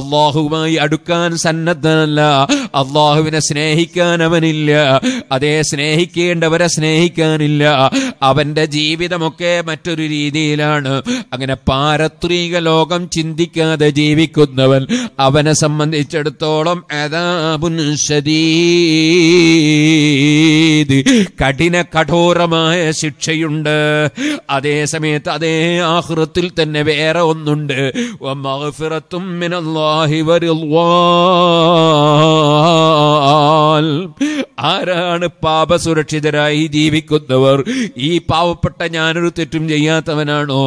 അള്ളാഹുമായി അടുക്കാൻ സന്നദ്ധനല്ല, അള്ളാഹുവിനെ സ്നേഹിക്കാൻ അവനില്ല, അതേ സ്നേഹിക്കേണ്ടവരെ സ്നേഹിക്കാനില്ല, അവന്റെ ജീവിതമൊക്കെ മറ്റൊരു രീതിയിലാണ്. അങ്ങനെ പാരത്രിക ലോകം ചിന്തിക്കാതെ ജീവിക്കുന്നവൻ അവനെ സംബന്ധിച്ചിടത്തോളം അദാബുൻ ശദീദ്, കഠിന കഠോരമായ ശിക്ഷയുണ്ട്. അതേ സമയത്ത് അതേ ആഖിറത്തിൽ തന്നെ വേറെ ഒന്നുണ്ട്, വമഗ്ഫിറത്തും മിനല്ലാഹി വറിദ്വാൻ. ആരാണ് പാപസുരക്ഷിതരായി ജീവിക്കുന്നവർ? ഈ പാവപ്പെട്ട ഞാനൊരു തെറ്റും ചെയ്യാത്തവനാണോ?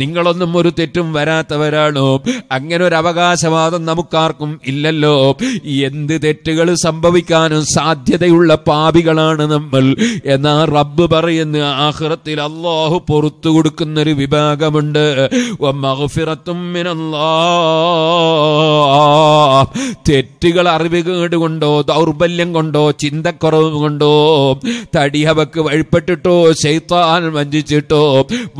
നിങ്ങളൊന്നും ഒരു തെറ്റും വരാത്തവരാണോ? അങ്ങനെ ഒരു അവകാശവാദം നമുക്കാർക്കും ഇല്ലല്ലോ. എന്ത് തെറ്റുകൾ സംഭവിക്കാനും സാധ്യതയുള്ള പാപികളാണ് നമ്മൾ. എന്നാ റബ്ബ് പറയുന്ന ആഖിറത്തിൽ അല്ലാഹു പുറത്തു കൊടുക്കുന്നൊരു വിഭാഗമുണ്ട്, വമഗ്ഫിറത്തും മിനല്ലാഹ്. തെറ്റുകൾ അറിവുകേട് കൊണ്ടോ ദൗർബല്യം കൊണ്ടോ ചിന്ത കുറവ് കൊണ്ടോ തടിയവക്ക് വഴിപ്പെട്ടിട്ടോ ശൈത്താൻ വഞ്ചിച്ചിട്ടോ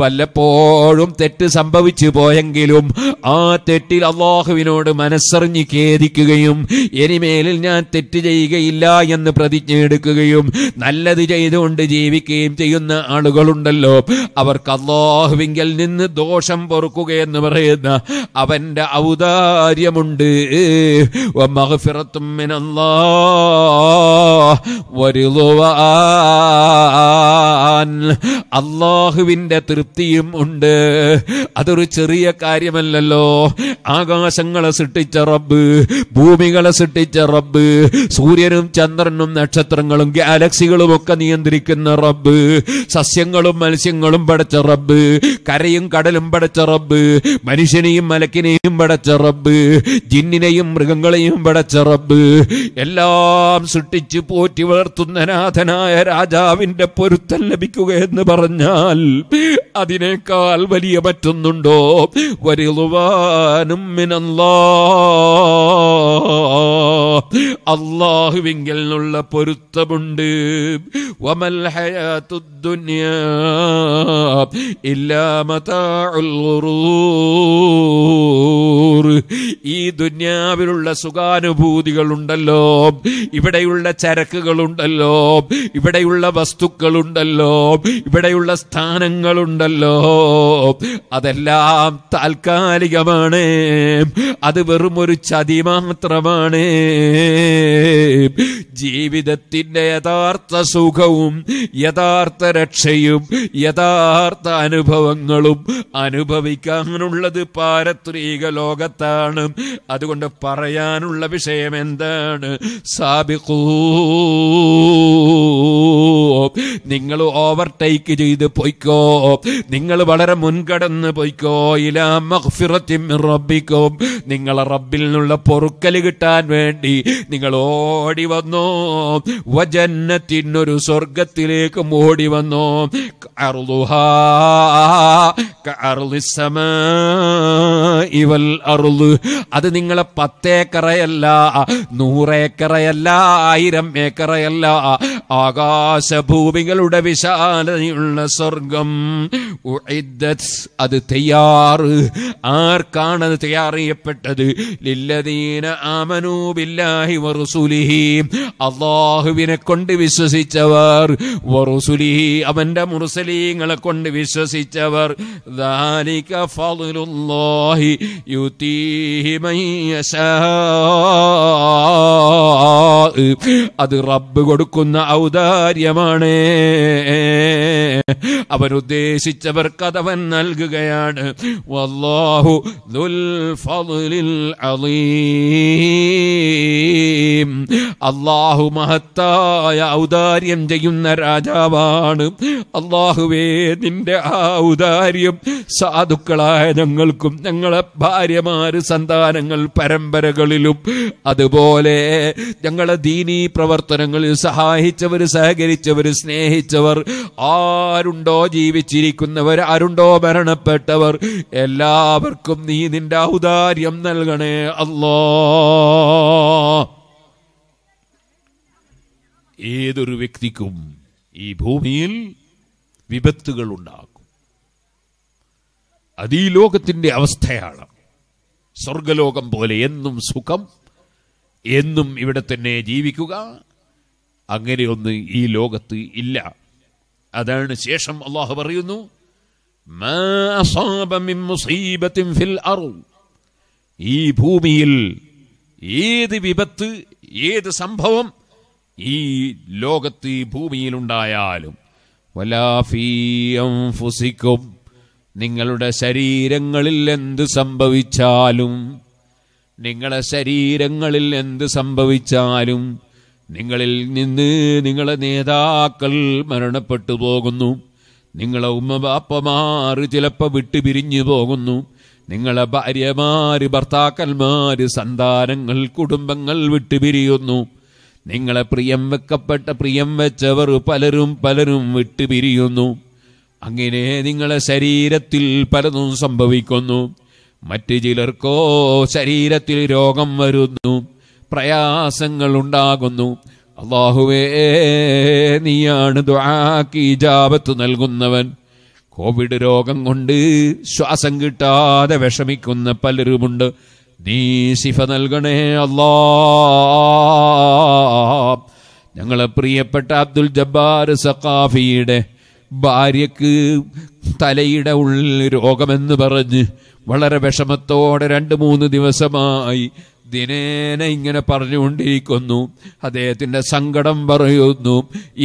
വല്ലപ്പോഴും തെറ്റ് സംഭവിച്ചു പോയെങ്കിലും ആ തെറ്റിൽ അല്ലാഹുവിനോട് മനസ്സറിഞ്ഞ് ഖേദിക്കുകയും ഇനിമേലിൽ ഞാൻ തെറ്റ് ചെയ്യുകയില്ല എന്ന് പ്രതിജ്ഞ എടുക്കുകയും നല്ലത് ചെയ്തുകൊണ്ട് ജീവിക്കുകയും ചെയ്യുന്ന ആളുകളുണ്ടല്ലോ, അവർക്ക് അല്ലാഹുവിങ്കൽ നിന്ന് ദോഷം പൊറുക്കുകയെന്ന് പറയുന്ന അവന്റെ ഔദാര്യമുണ്ട്. വമഗ്ഫിറത്തും മിനല്ലാഹ് വറിദ്വാൻ, അല്ലാഹുവിന്റെ തൃപ്തിയും ഉണ്ട്. അതൊരു ചെറിയ കാര്യമല്ലല്ലോ. ആകാശങ്ങളെ സൃഷ്ടിച്ച റബ്ബ്, ഭൂമികളെ സൃഷ്ടിച്ച റബ്ബ്, സൂര്യനും ചന്ദ്രനും നക്ഷത്രങ്ങളും ഗാലക്സികളും ഒക്കെ നിയന്ത്രിക്കുന്ന റബ്ബ്, സസ്യങ്ങളും മത്സ്യങ്ങളും പടച്ച റബ്ബ്, കരയും കടലും പടച്ച റബ്ബ്, മനുഷ്യനെയും മലക്കിനെയും പടച്ച റബ്ബ്, ജിന്നിനെയും മൃഗങ്ങളെയും പടച്ച റബ്ബ്, എല്ലാം സൃഷ്ടിച്ച് പോറ്റി വളർത്തുന്ന നാഥനായ രാജാവിന്റെ പൊരുത്തം ലഭിക്കുക എന്ന് പറഞ്ഞാൽ അതിനേക്കാൾ വലിയ പറ്റുന്നുണ്ടോ? വറിദ്വാനും മിനല്ലാഹ്, അല്ലാഹുവിങ്കൽ നിന്നുള്ള പൊരുത്തമുണ്ട്. വമൽ ഹയാത്തുദ്ദുനിയാ ഇല്ലാ മതാഉൽ ഗുറൂർ. ഈ ദുനിയാവിലുള്ള സുഖാനുഭൂതികളുണ്ടല്ലോ, ഇവിടെയുള്ള ചരക്കുകളുണ്ടല്ലോ, ഇവിടെയുള്ള വസ്തുക്കളുണ്ടല്ലോ, ഇവിടെയുള്ള സ്ഥാനങ്ങളുണ്ടല്ലോ, അതെല്ലാം താൽക്കാലികമാണ്. അത് വെറും ഒരു ചതി മാത്രമാണ്. ജീവിതത്തിന്റെ യഥാർത്ഥ സുഖവും യഥാർത്ഥ രക്ഷയും യഥാർത്ഥ അനുഭവങ്ങളും അനുഭവിക്കാനുള്ളത് പാരത്രിക ലോകത്താണ്. അതുകൊണ്ട് പറയാനുള്ള വിഷയം എന്താണ്? സാബിഖൂ, നിങ്ങൾ ഓവർടേക്ക് ചെയ്ത് പോയിക്കോ, നിങ്ങൾ വളരെ മുൻകടന്ന് പോയിക്കോ. ഇലാ മഗ്ഫിറത്തിൻ മിർ റബ്ബികും, നിങ്ങളെ റബ്ബിൽ നിന്നുള്ള പൊറുക്കൽ കിട്ടാൻ വേണ്ടി നിങ്ങൾ ഓടി വന്നോ. വജന്നത്തിനൊരു സ്വർഗത്തിലേക്കും ഓടി വന്നോ. അർളുഹാ അത് നിങ്ങളെ പത്തേക്കറയല്ല, നൂറേക്കറയല്ല, ആയിരം ഏക്കറയല്ല, ആകാശഭൂമികളുടെ വിശാലതയുള്ള സ്വർഗം അത് തയ്യാറ്. ആർക്കാണത് തയ്യാർ ചെയ്യപ്പെട്ടത്? ലില്ലദീന ആമനൂ ബില്ലാഹി വറസൂലിഹി, അല്ലാഹുവിനെ കൊണ്ട് വിശ്വസിച്ചവർ, വറസൂലിഹി അവന്റെ മുർസലീങ്ങളെ കൊണ്ട് വിശ്വസിച്ചവർ. ദാലിക ഫളലുല്ലാഹി യുതീഹി മൻയശാ, അത് റബ്ബ് കൊടുക്കുന്ന ഔദാര്യമാണ്. അവനുദ്ദേശിച്ചവർക്കതവൻ നൽകുകയാണ്. വല്ലാഹു ദുൽ ഫളിൽ അലീം, അല്ലാഹു മഹത്തായ ഔദാര്യം ചെയ്യുന്ന രാജാവാണ്. അല്ലാഹുവേ, നിന്റെ ആ ഔദാര്യം സാധുക്കളായ ഞങ്ങൾക്കും ഞങ്ങളെ ഭാര്യമാര്, സന്താനങ്ങൾ, പരമ്പരകളിലും അതുപോലെ ഞങ്ങളെ ദീനീ പ്രവർത്തനങ്ങളിൽ സഹായിച്ചവർ, സഹകരിച്ചവർ, സ്നേഹിച്ചവർ, ആരുണ്ടോ ജീവിച്ചിരിക്കുന്നവർ, ആരുണ്ടോ മരണപ്പെട്ടവർ, എല്ലാവർക്കും നീ നിന്റെ ഔദാര്യം നൽകണേ അല്ലാ. ഏതൊരു വ്യക്തിക്കും ഈ ഭൂമിയിൽ വിപത്തുകൾ ഉണ്ടാകും. അത് ഈ ലോകത്തിന്റെ അവസ്ഥയാണ്. സ്വർഗലോകം പോലെ എന്നും സുഖം, എന്നും ഇവിടെ തന്നെ ജീവിക്കുക, അങ്ങനെയൊന്നും ഈ ലോകത്ത് ഇല്ല. അതാണ് ശേഷം അള്ളാഹു പറയുന്നു, മാ അസാബ മിൻ മുസീബത്തിൻ ഫിൽ അർദ്, ഈ ഭൂമിയിൽ ഏത് വിപത്ത്, ഏത് സംഭവം ഈ ലോകത്ത് ഈ ഭൂമിയിലുണ്ടായാലും, വലാ ഫീ അൻഫുസിക്കും, നിങ്ങളുടെ ശരീരങ്ങളിൽ എന്ത് സംഭവിച്ചാലും, നിങ്ങളെ ശരീരങ്ങളിൽ എന്ത് സംഭവിച്ചാലും, നിങ്ങളിൽ നിന്ന് നിങ്ങളെ നേതാക്കൾ മരണപ്പെട്ടു പോകുന്നു, നിങ്ങളെ ഉമ്മബാപ്പമാർ ചിലപ്പോൾ വിട്ടുപിരിഞ്ഞു പോകുന്നു, നിങ്ങളെ ഭാര്യമാര്, ഭർത്താക്കന്മാര്, സന്താനങ്ങൾ, കുടുംബങ്ങൾ വിട്ടുപിരിയുന്നു, നിങ്ങളെ പ്രിയം വെക്കപ്പെട്ട പ്രിയം വെച്ചവർ പലരും പലരും വിട്ടുപിരിയുന്നു. അങ്ങനെ നിങ്ങളെ ശരീരത്തിൽ പലതും സംഭവിക്കുന്നു. മറ്റു ചിലർക്കോ ശരീരത്തിൽ രോഗം വരുന്നു, പ്രയാസങ്ങൾ ഉണ്ടാകുന്നു. അല്ലാഹുവേ, നീയാണ് ദുആക്ക് ഇജാബത്ത് നൽകുന്നവൻ. കോവിഡ് രോഗം കൊണ്ട് ശ്വാസം കിട്ടാതെ വിഷമിക്കുന്ന പലരുമുണ്ട്. നീ ശിഫ നൽകണേ അല്ലാ. ഞങ്ങളെ പ്രിയപ്പെട്ട അബ്ദുൽ ജബ്ബാർ സഖാഫിയുടെ ഭാര്യക്ക് തലയുടെ ഉള്ളിൽ രോഗമെന്ന് പറഞ്ഞ് വളരെ വിഷമത്തോടെ രണ്ട് മൂന്ന് ദിവസമായി ദിനേന ഇങ്ങനെ പറഞ്ഞുകൊണ്ടിരിക്കുന്നു. അദ്ദേഹത്തിൻ്റെ സങ്കടം പറയുന്നു,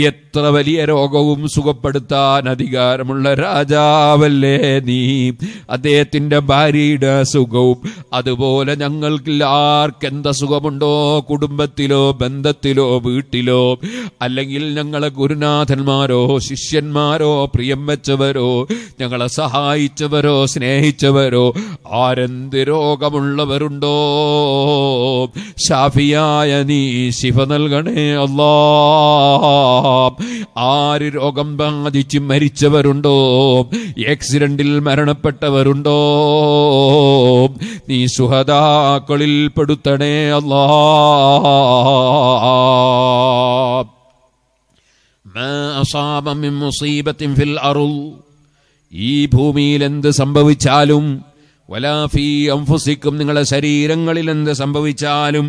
എത്ര വലിയ രോഗവും സുഖപ്പെടുത്താൻ അധികാരമുള്ള രാജാവല്ലേ നീ. അദ്ദേഹത്തിൻ്റെ ഭാര്യയുടെ സുഖവും അതുപോലെ ഞങ്ങൾക്ക് ആർക്കെന്താ സുഖമുണ്ടോ, കുടുംബത്തിലോ ബന്ധത്തിലോ വീട്ടിലോ, അല്ലെങ്കിൽ ഞങ്ങളെ ഗുരുനാഥന്മാരോ ശിഷ്യന്മാരോ പ്രിയം വെച്ചവരോ ഞങ്ങളെ സഹായിച്ചവരോ സ്നേഹിച്ചവരോ, ആരെന്ത് രോഗമുള്ളവരുണ്ടോ, ഷാഫിയായ നീ ശിഫ നൽകണേ അല്ലാ. ആര് രോഗം ബാധിച്ച് മരിച്ചവരുണ്ടോ, ആക്സിഡന്റിൽ മരണപ്പെട്ടവരുണ്ടോ, നീ സുഹദാക്കളിൽ പെടുത്തണേ അല്ലാ. മാ അസാബ മിൻ മുസീബത്തിൻ ഫിൽ അർള്, ഈ ഭൂമിയിൽ എന്ത് സംഭവിച്ചാലും, വലാ ഫീ അൻഫുസിക്കും, നിങ്ങളുടെ ശരീരങ്ങളിൽ എന്ത് സംഭവിച്ചാലും,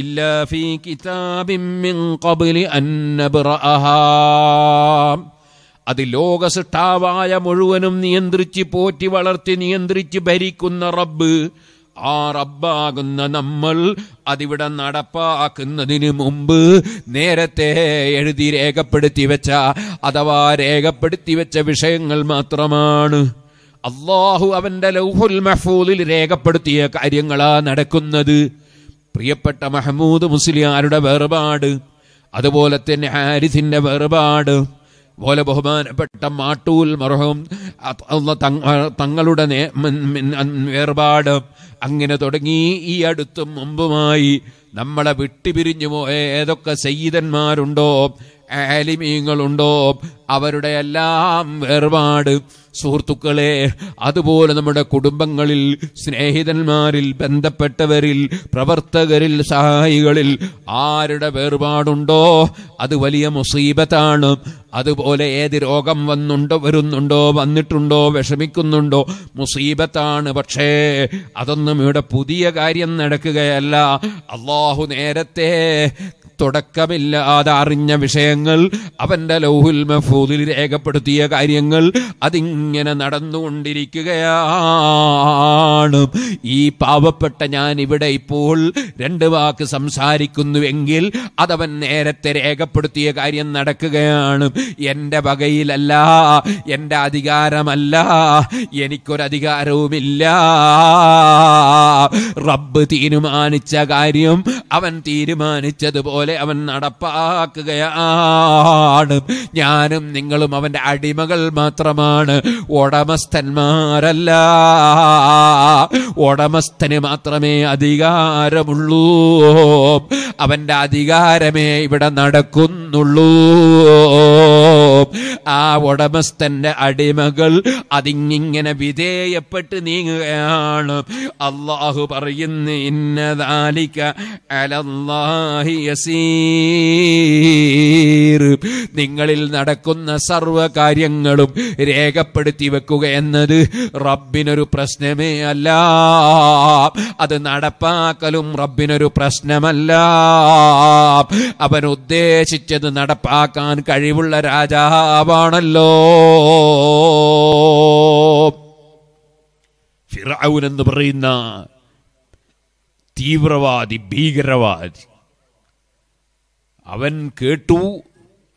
ഇല്ലാ ഫീ കിതാബിൻ മിൻ ഖബ്ലി അൻ നബ്റഅഹാ, അത് ലോകസൃഷ്ടാവായ മുഴുവനും നിയന്ത്രിച്ച് പോറ്റി വളർത്തി നിയന്ത്രിച്ച് ഭരിക്കുന്ന റബ്ബ്, ആ റബ്ബാകുന്ന നമ്മൾ അതിവിടെ നടപ്പാക്കുന്നതിന് മുമ്പ് നേരത്തെ എഴുതി രേഖപ്പെടുത്തി വെച്ച അഥവാ രേഖപ്പെടുത്തി വെച്ച വിഷയങ്ങൾ മാത്രമാണ്. അല്ലാഹു അവന്റെ ലൗഹുൽ മഹ്ഫൂദിൽ രേഖപ്പെടുത്തിയ കാര്യങ്ങളാ നടക്കുന്നത്. പ്രിയപ്പെട്ട മഹ്മൂദ് മുസ്ലിയാരുടെ വേർപാട്, അതുപോലെ തന്നെ ഹാരിസിന്റെ വേർപാട്, അതുപോലെ ബഹുമാനപ്പെട്ട മാട്ടൂൽ മർഹൂം തങ്ങളുടെ വേർപാട്, അങ്ങനെ തുടങ്ങി ഈ അടുത്തും മുമ്പുമായി നമ്മളെ വിട്ടുപിരിഞ്ഞു പോയ ഏതൊക്കെ സയ്യിദന്മാരുണ്ടോ, ആലിമീങ്ങളുണ്ടോ, അവരുടെ എല്ലാം വേർപാട് സുഹൃത്തുക്കളെ, അതുപോലെ നമ്മുടെ കുടുംബങ്ങളിൽ, സ്നേഹിതന്മാരിൽ, ബന്ധപ്പെട്ടവരിൽ, പ്രവർത്തകരിൽ, സഹായികളിൽ ആരുടെ വേർപാടുണ്ടോ അത് വലിയ മുസീബത്താണ്. അതുപോലെ ഏത് രോഗം വന്നുണ്ടോ വരുന്നുണ്ടോ വന്നിട്ടുണ്ടോ വിഷമിക്കുന്നുണ്ടോ മുസീബത്താണ്. പക്ഷേ അതൊന്നും ഇവിടെ പുതിയ കാര്യം നടക്കുകയല്ല. അള്ളാഹു നേരത്തെ തുടക്കമില്ലാതെ അറിഞ്ഞ വിഷയങ്ങൾ അവൻ്റെ ലൗഹുൽ മഹ്ഫൂദിൽ രേഖപ്പെടുത്തിയ കാര്യങ്ങൾ അതിങ്ങനെ നടന്നുകൊണ്ടിരിക്കുകയാണ്. ഈ പാവപ്പെട്ട ഞാൻ ഇവിടെ ഇപ്പോൾ രണ്ട് വാക്ക് സംസാരിക്കുന്നുവെങ്കിൽ അതവൻ നേരത്തെ രേഖപ്പെടുത്തിയ കാര്യം നടക്കുകയാണ്. എൻ്റെ വകയിലല്ല, എൻ്റെ അധികാരമല്ല, എനിക്കൊരധികാരവുമില്ല. റബ്ബ് തീരുമാനിച്ച കാര്യം അവൻ തീരുമാനിച്ചതുപോലെ അവൻ നടപ്പാക്കുകയാണ്. ഞാനും നിങ്ങളും അവൻ്റെ അടിമകൾ മാത്രമാണ്, ഉടമസ്ഥന്മാരല്ല. ഉടമസ്ഥന് മാത്രമേ അധികാരമുള്ളൂ, അവൻ്റെ അധികാരമേ ഇവിടെ നടക്കുന്നുള്ളൂ. ആ ഉടമസ്ഥന്റെ അടിമകൾ അതിങ്ങനെ വിധേയപ്പെട്ട് നീങ്ങുകയാണ്. അള്ളാഹു പറയുന്നു, ഇന്നദാലിക അലല്ലാഹി യസീർ. നിങ്ങളിൽ നടക്കുന്ന സർവ കാര്യങ്ങളും രേഖപ്പെടുത്തി വെക്കുക എന്നത് റബ്ബിനൊരു പ്രശ്നമേ അല്ല. അത് നടപ്പാക്കലും റബ്ബിനൊരു പ്രശ്നമല്ല. അവൻ ഉദ്ദേശിച്ചത് നടപ്പാക്കാൻ കഴിവുള്ള രാജാവ് ണല്ലോ. ഫിർഔൻ എന്ന് പറയുന്ന തീവ്രവാദി, ഭീകരവാദി, അവൻ കേട്ടു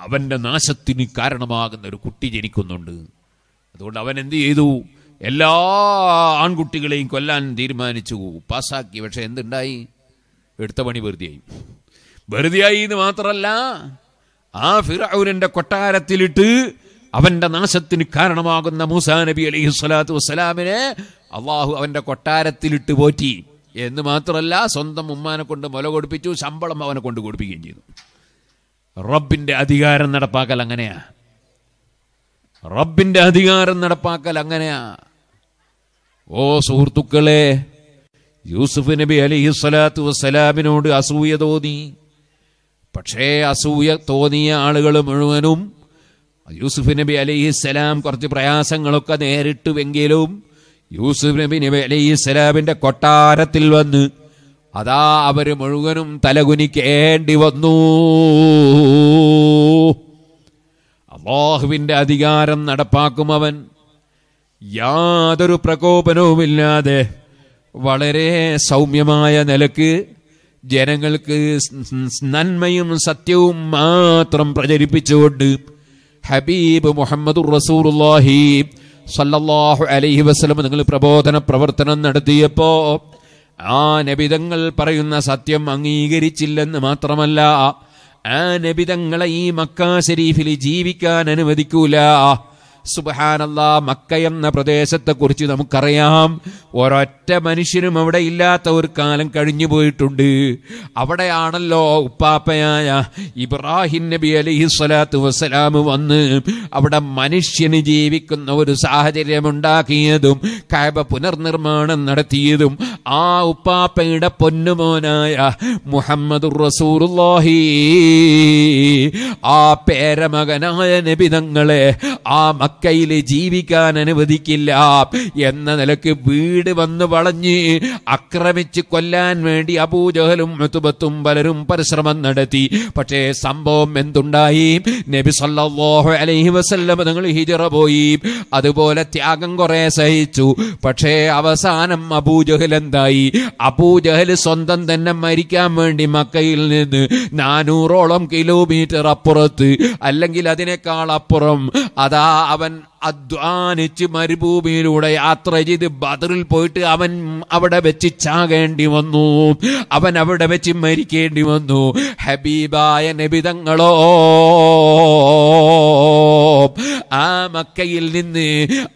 അവന്റെ നാശത്തിന് കാരണമാകുന്ന ഒരു കുട്ടി ജനിക്കുന്നുണ്ട്. അതുകൊണ്ട് അവൻ എന്ത് ചെയ്തു? എല്ലാ ആൺകുട്ടികളെയും കൊല്ലാൻ തീരുമാനിച്ചു, പാസ്സാക്കി. പക്ഷെ എന്തുണ്ടായി? എടുത്ത പണി വെറുതെയായി. വെറുതെയായി എന്ന് മാത്രമല്ല, ആ ഫിർഔനിന്റെ കൊട്ടാരത്തിലിട്ട് അവന്റെ നാശത്തിന് കാരണമാകുന്ന മൂസാ നബി അലൈഹി സ്വലാത്തു വസ്സലാമിനെ അള്ളാഹു അവന്റെ കൊട്ടാരത്തിലിട്ട് പോറ്റി. എന്ന് മാത്രമല്ല, സ്വന്തം ഉമ്മാനെ കൊണ്ട് മുല കൊടുപ്പിച്ചു, ശമ്പളം അവനെ കൊണ്ട് കൊടുപ്പിക്കുകയും ചെയ്തു. റബ്ബിന്റെ അധികാരം നടപ്പാക്കൽ അങ്ങനെയാ. റബ്ബിന്റെ അധികാരം നടപ്പാക്കൽ അങ്ങനെയാ. ഓ സുഹൃത്തുക്കളെ, യൂസുഫ് നബി അലൈഹി സ്വലാത്തു വസ്സലാമിനോട് അസൂയ തോന്നി. പക്ഷേ അസൂയ തോന്നിയ ആളുകൾ മുഴുവനും യൂസുഫ് നബി അലൈഹിസ്സലാം കുറച്ച് പ്രയാസങ്ങളൊക്കെ നേരിട്ടുവെങ്കിലും യൂസുഫ് നബി നബി അലൈഹിസ്സലാമിൻ്റെ കൊട്ടാരത്തിൽ വന്ന് അതാ അവർ മുഴുവനും തലകുനിക്കേണ്ടി വന്നു. അല്ലാഹുവിൻ്റെ അധികാരം നടപ്പാക്കും അവൻ. യാതൊരു പ്രകോപനവുമില്ലാതെ വളരെ സൗമ്യമായ നിലക്ക് ജനങ്ങൾക്ക് നന്മയും സത്യവും മാത്രം പ്രചരിപ്പിച്ചുകൊണ്ട് ഹബീബ് മുഹമ്മദ് റസൂലുള്ളാഹി സല്ലല്ലാഹു അലൈഹി വസല്ലം നിങ്ങൾ പ്രബോധന പ്രവർത്തനം നടത്തിയപ്പോൾ ആ നബിതങ്ങൾ പറയുന്ന സത്യം അംഗീകരിച്ചില്ലെന്ന് മാത്രമല്ല, ആ നബിതങ്ങളെ ഈ മക്കാ ശരീഫിൽ ജീവിക്കാൻ അനുവദിക്കൂല. സുബ്ഹാനല്ലാ, മക്ക എന്ന പ്രദേശത്തെക്കുറിച്ച് നമുക്കറിയാം, ഒരൊറ്റ മനുഷ്യനും അവിടെ ഇല്ലാത്ത ഒരു കാലം കഴിഞ്ഞു പോയിട്ടുണ്ട്. അവിടെയാണല്ലോ ഉപ്പാപ്പയായ ഇബ്രാഹിം നബി അലൈഹി സ്വലാത്തു വസ്സലാം വന്ന് അവിടെ മനുഷ്യന് ജീവിക്കുന്ന ഒരു സാഹചര്യമുണ്ടാക്കിയതും കഅബ പുനർനിർമ്മാണം നടത്തിയതും ആ ഉപ്പാപ്പയുടെ പൊന്നുമോനായ മുഹമ്മദുർ റസൂലുള്ളാഹി ആ പേരമകനായ നബിതങ്ങളെ ആ മക്കയിൽ ജീവിക്കാൻ അനുവദിക്കില്ല എന്ന നിലക്ക് വീട് വന്ന് വളഞ്ഞ് ആക്രമിച്ച് കൊല്ലാൻ വേണ്ടി അബൂജഹലും ഉത്ബത്തും പലരും പരിശ്രമം നടത്തി. പക്ഷേ സംഭവം എന്തുണ്ടായി? നബി സല്ലല്ലാഹു അലൈഹി വസല്ലം തങ്ങൾ ഹിജറ പോയി. അതുപോലെ ത്യാഗം കുറേ സഹിച്ചു. പക്ഷേ അവസാനം അബൂജഹൽ എന്തായി? അബൂജഹൽ സ്വന്തം തന്നെ മരിക്കാൻ വേണ്ടി മക്കയിൽ നിന്ന് നാനൂറോളം കിലോമീറ്റർ അപ്പുറത്ത്, അല്ലെങ്കിൽ അതിനേക്കാൾ അപ്പുറം, അതാ അവൻ അധ്വാനിച്ച് മരുഭൂമിയിലൂടെ യാത്ര ചെയ്ത് ബദറിൽ പോയിട്ട് അവൻ അവിടെ വെച്ച് ചാകേണ്ടി വന്നു, അവൻ അവിടെ വെച്ച് മരിക്കേണ്ടി വന്നു. ഹബീബായ നബിതങ്ങളോ ആ മക്കയിൽ നിന്ന്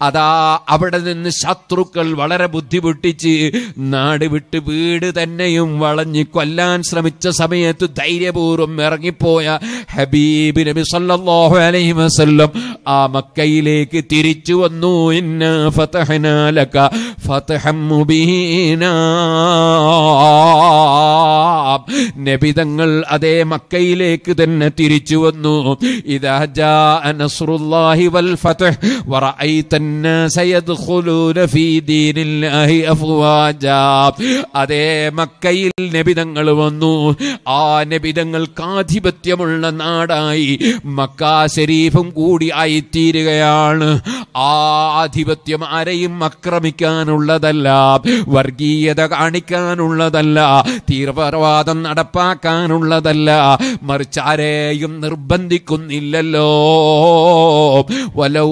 അതാ അവിടെ നിന്ന് ശത്രുക്കൾ വളരെ ബുദ്ധിമുട്ടിച്ച് നാട് വിട്ട് വീട് തന്നെയും വളഞ്ഞ് കൊല്ലാൻ ശ്രമിച്ച സമയത്ത് ധൈര്യപൂർവ്വം ഇറങ്ങിപ്പോയ ഹബീബ് നബി സല്ലല്ലാഹു അലൈഹി വസല്ലം ആ മക്കയിലേക്ക് തിരിച്ചു വന്നു. ഇന്നാ ഫതഹ്നാ ലക ഫതഹം മുബീനാ. നബി തങ്ങൾ അതേ മക്കയിലേക്ക് തന്നെ തിരിച്ചു വന്നു. ഇദാ ജാ നസ്റുല്ലാഹി വൽ ഫതഹ് വറഅയ്ത അന്നാസ യദ്ഖുലൂന ഫീ ദീനില്ലാഹി അഫ്വാജാ. അതേ മക്കയിൽ നബി തങ്ങൾ വന്നു. ആ നബി തങ്ങൾക്ക് ആധിപത്യമുള്ള നാടായി മക്കാ ശരീഫും കൂടി ആയിത്തീരുകയാണ്. ആ ആധിപത്യം ആരെയും ആക്രമിക്കാനുള്ളതല്ല, വർഗീയത കാണിക്കാനുള്ളതല്ല, തീവ്രവാദം നടപ്പാക്കാനുള്ളതല്ല, മറിച്ച് ആരെയും നിർബന്ധിക്കുന്നില്ലല്ലോ. വലൗ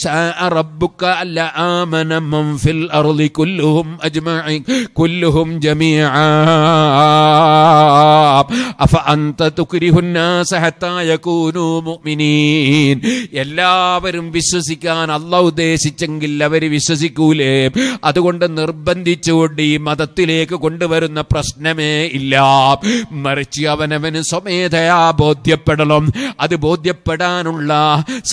ശഅ റബ്ബുക ലആമന മൻ ഫിൽ അർളി കുല്ലുഹും അജ്മഈൻ കുല്ലുഹും ജമീഅ അഫ അൻത തുക്രിഹു الناس ഹത്താ യകൂനൂ മുഅ്മിനീൻ. എല്ലാവരും വിശ്വസിക്കാൻ അല്ലാഹു ഉദ്ദേശിച്ചെങ്കിൽ അവർ വിശ്വസിക്കൂലേ? അതുകൊണ്ട് നിർബന്ധിച്ചുകൊണ്ട് ഈ മതത്തിലേക്ക് കൊണ്ടുവരുന്ന പ്രശ്നമേ ഇല്ല. മറിച്ച് അവനവന് സ്വമേധയാ ബോധ്യപ്പെടണം. അത് ബോധ്യപ്പെടാനുള്ള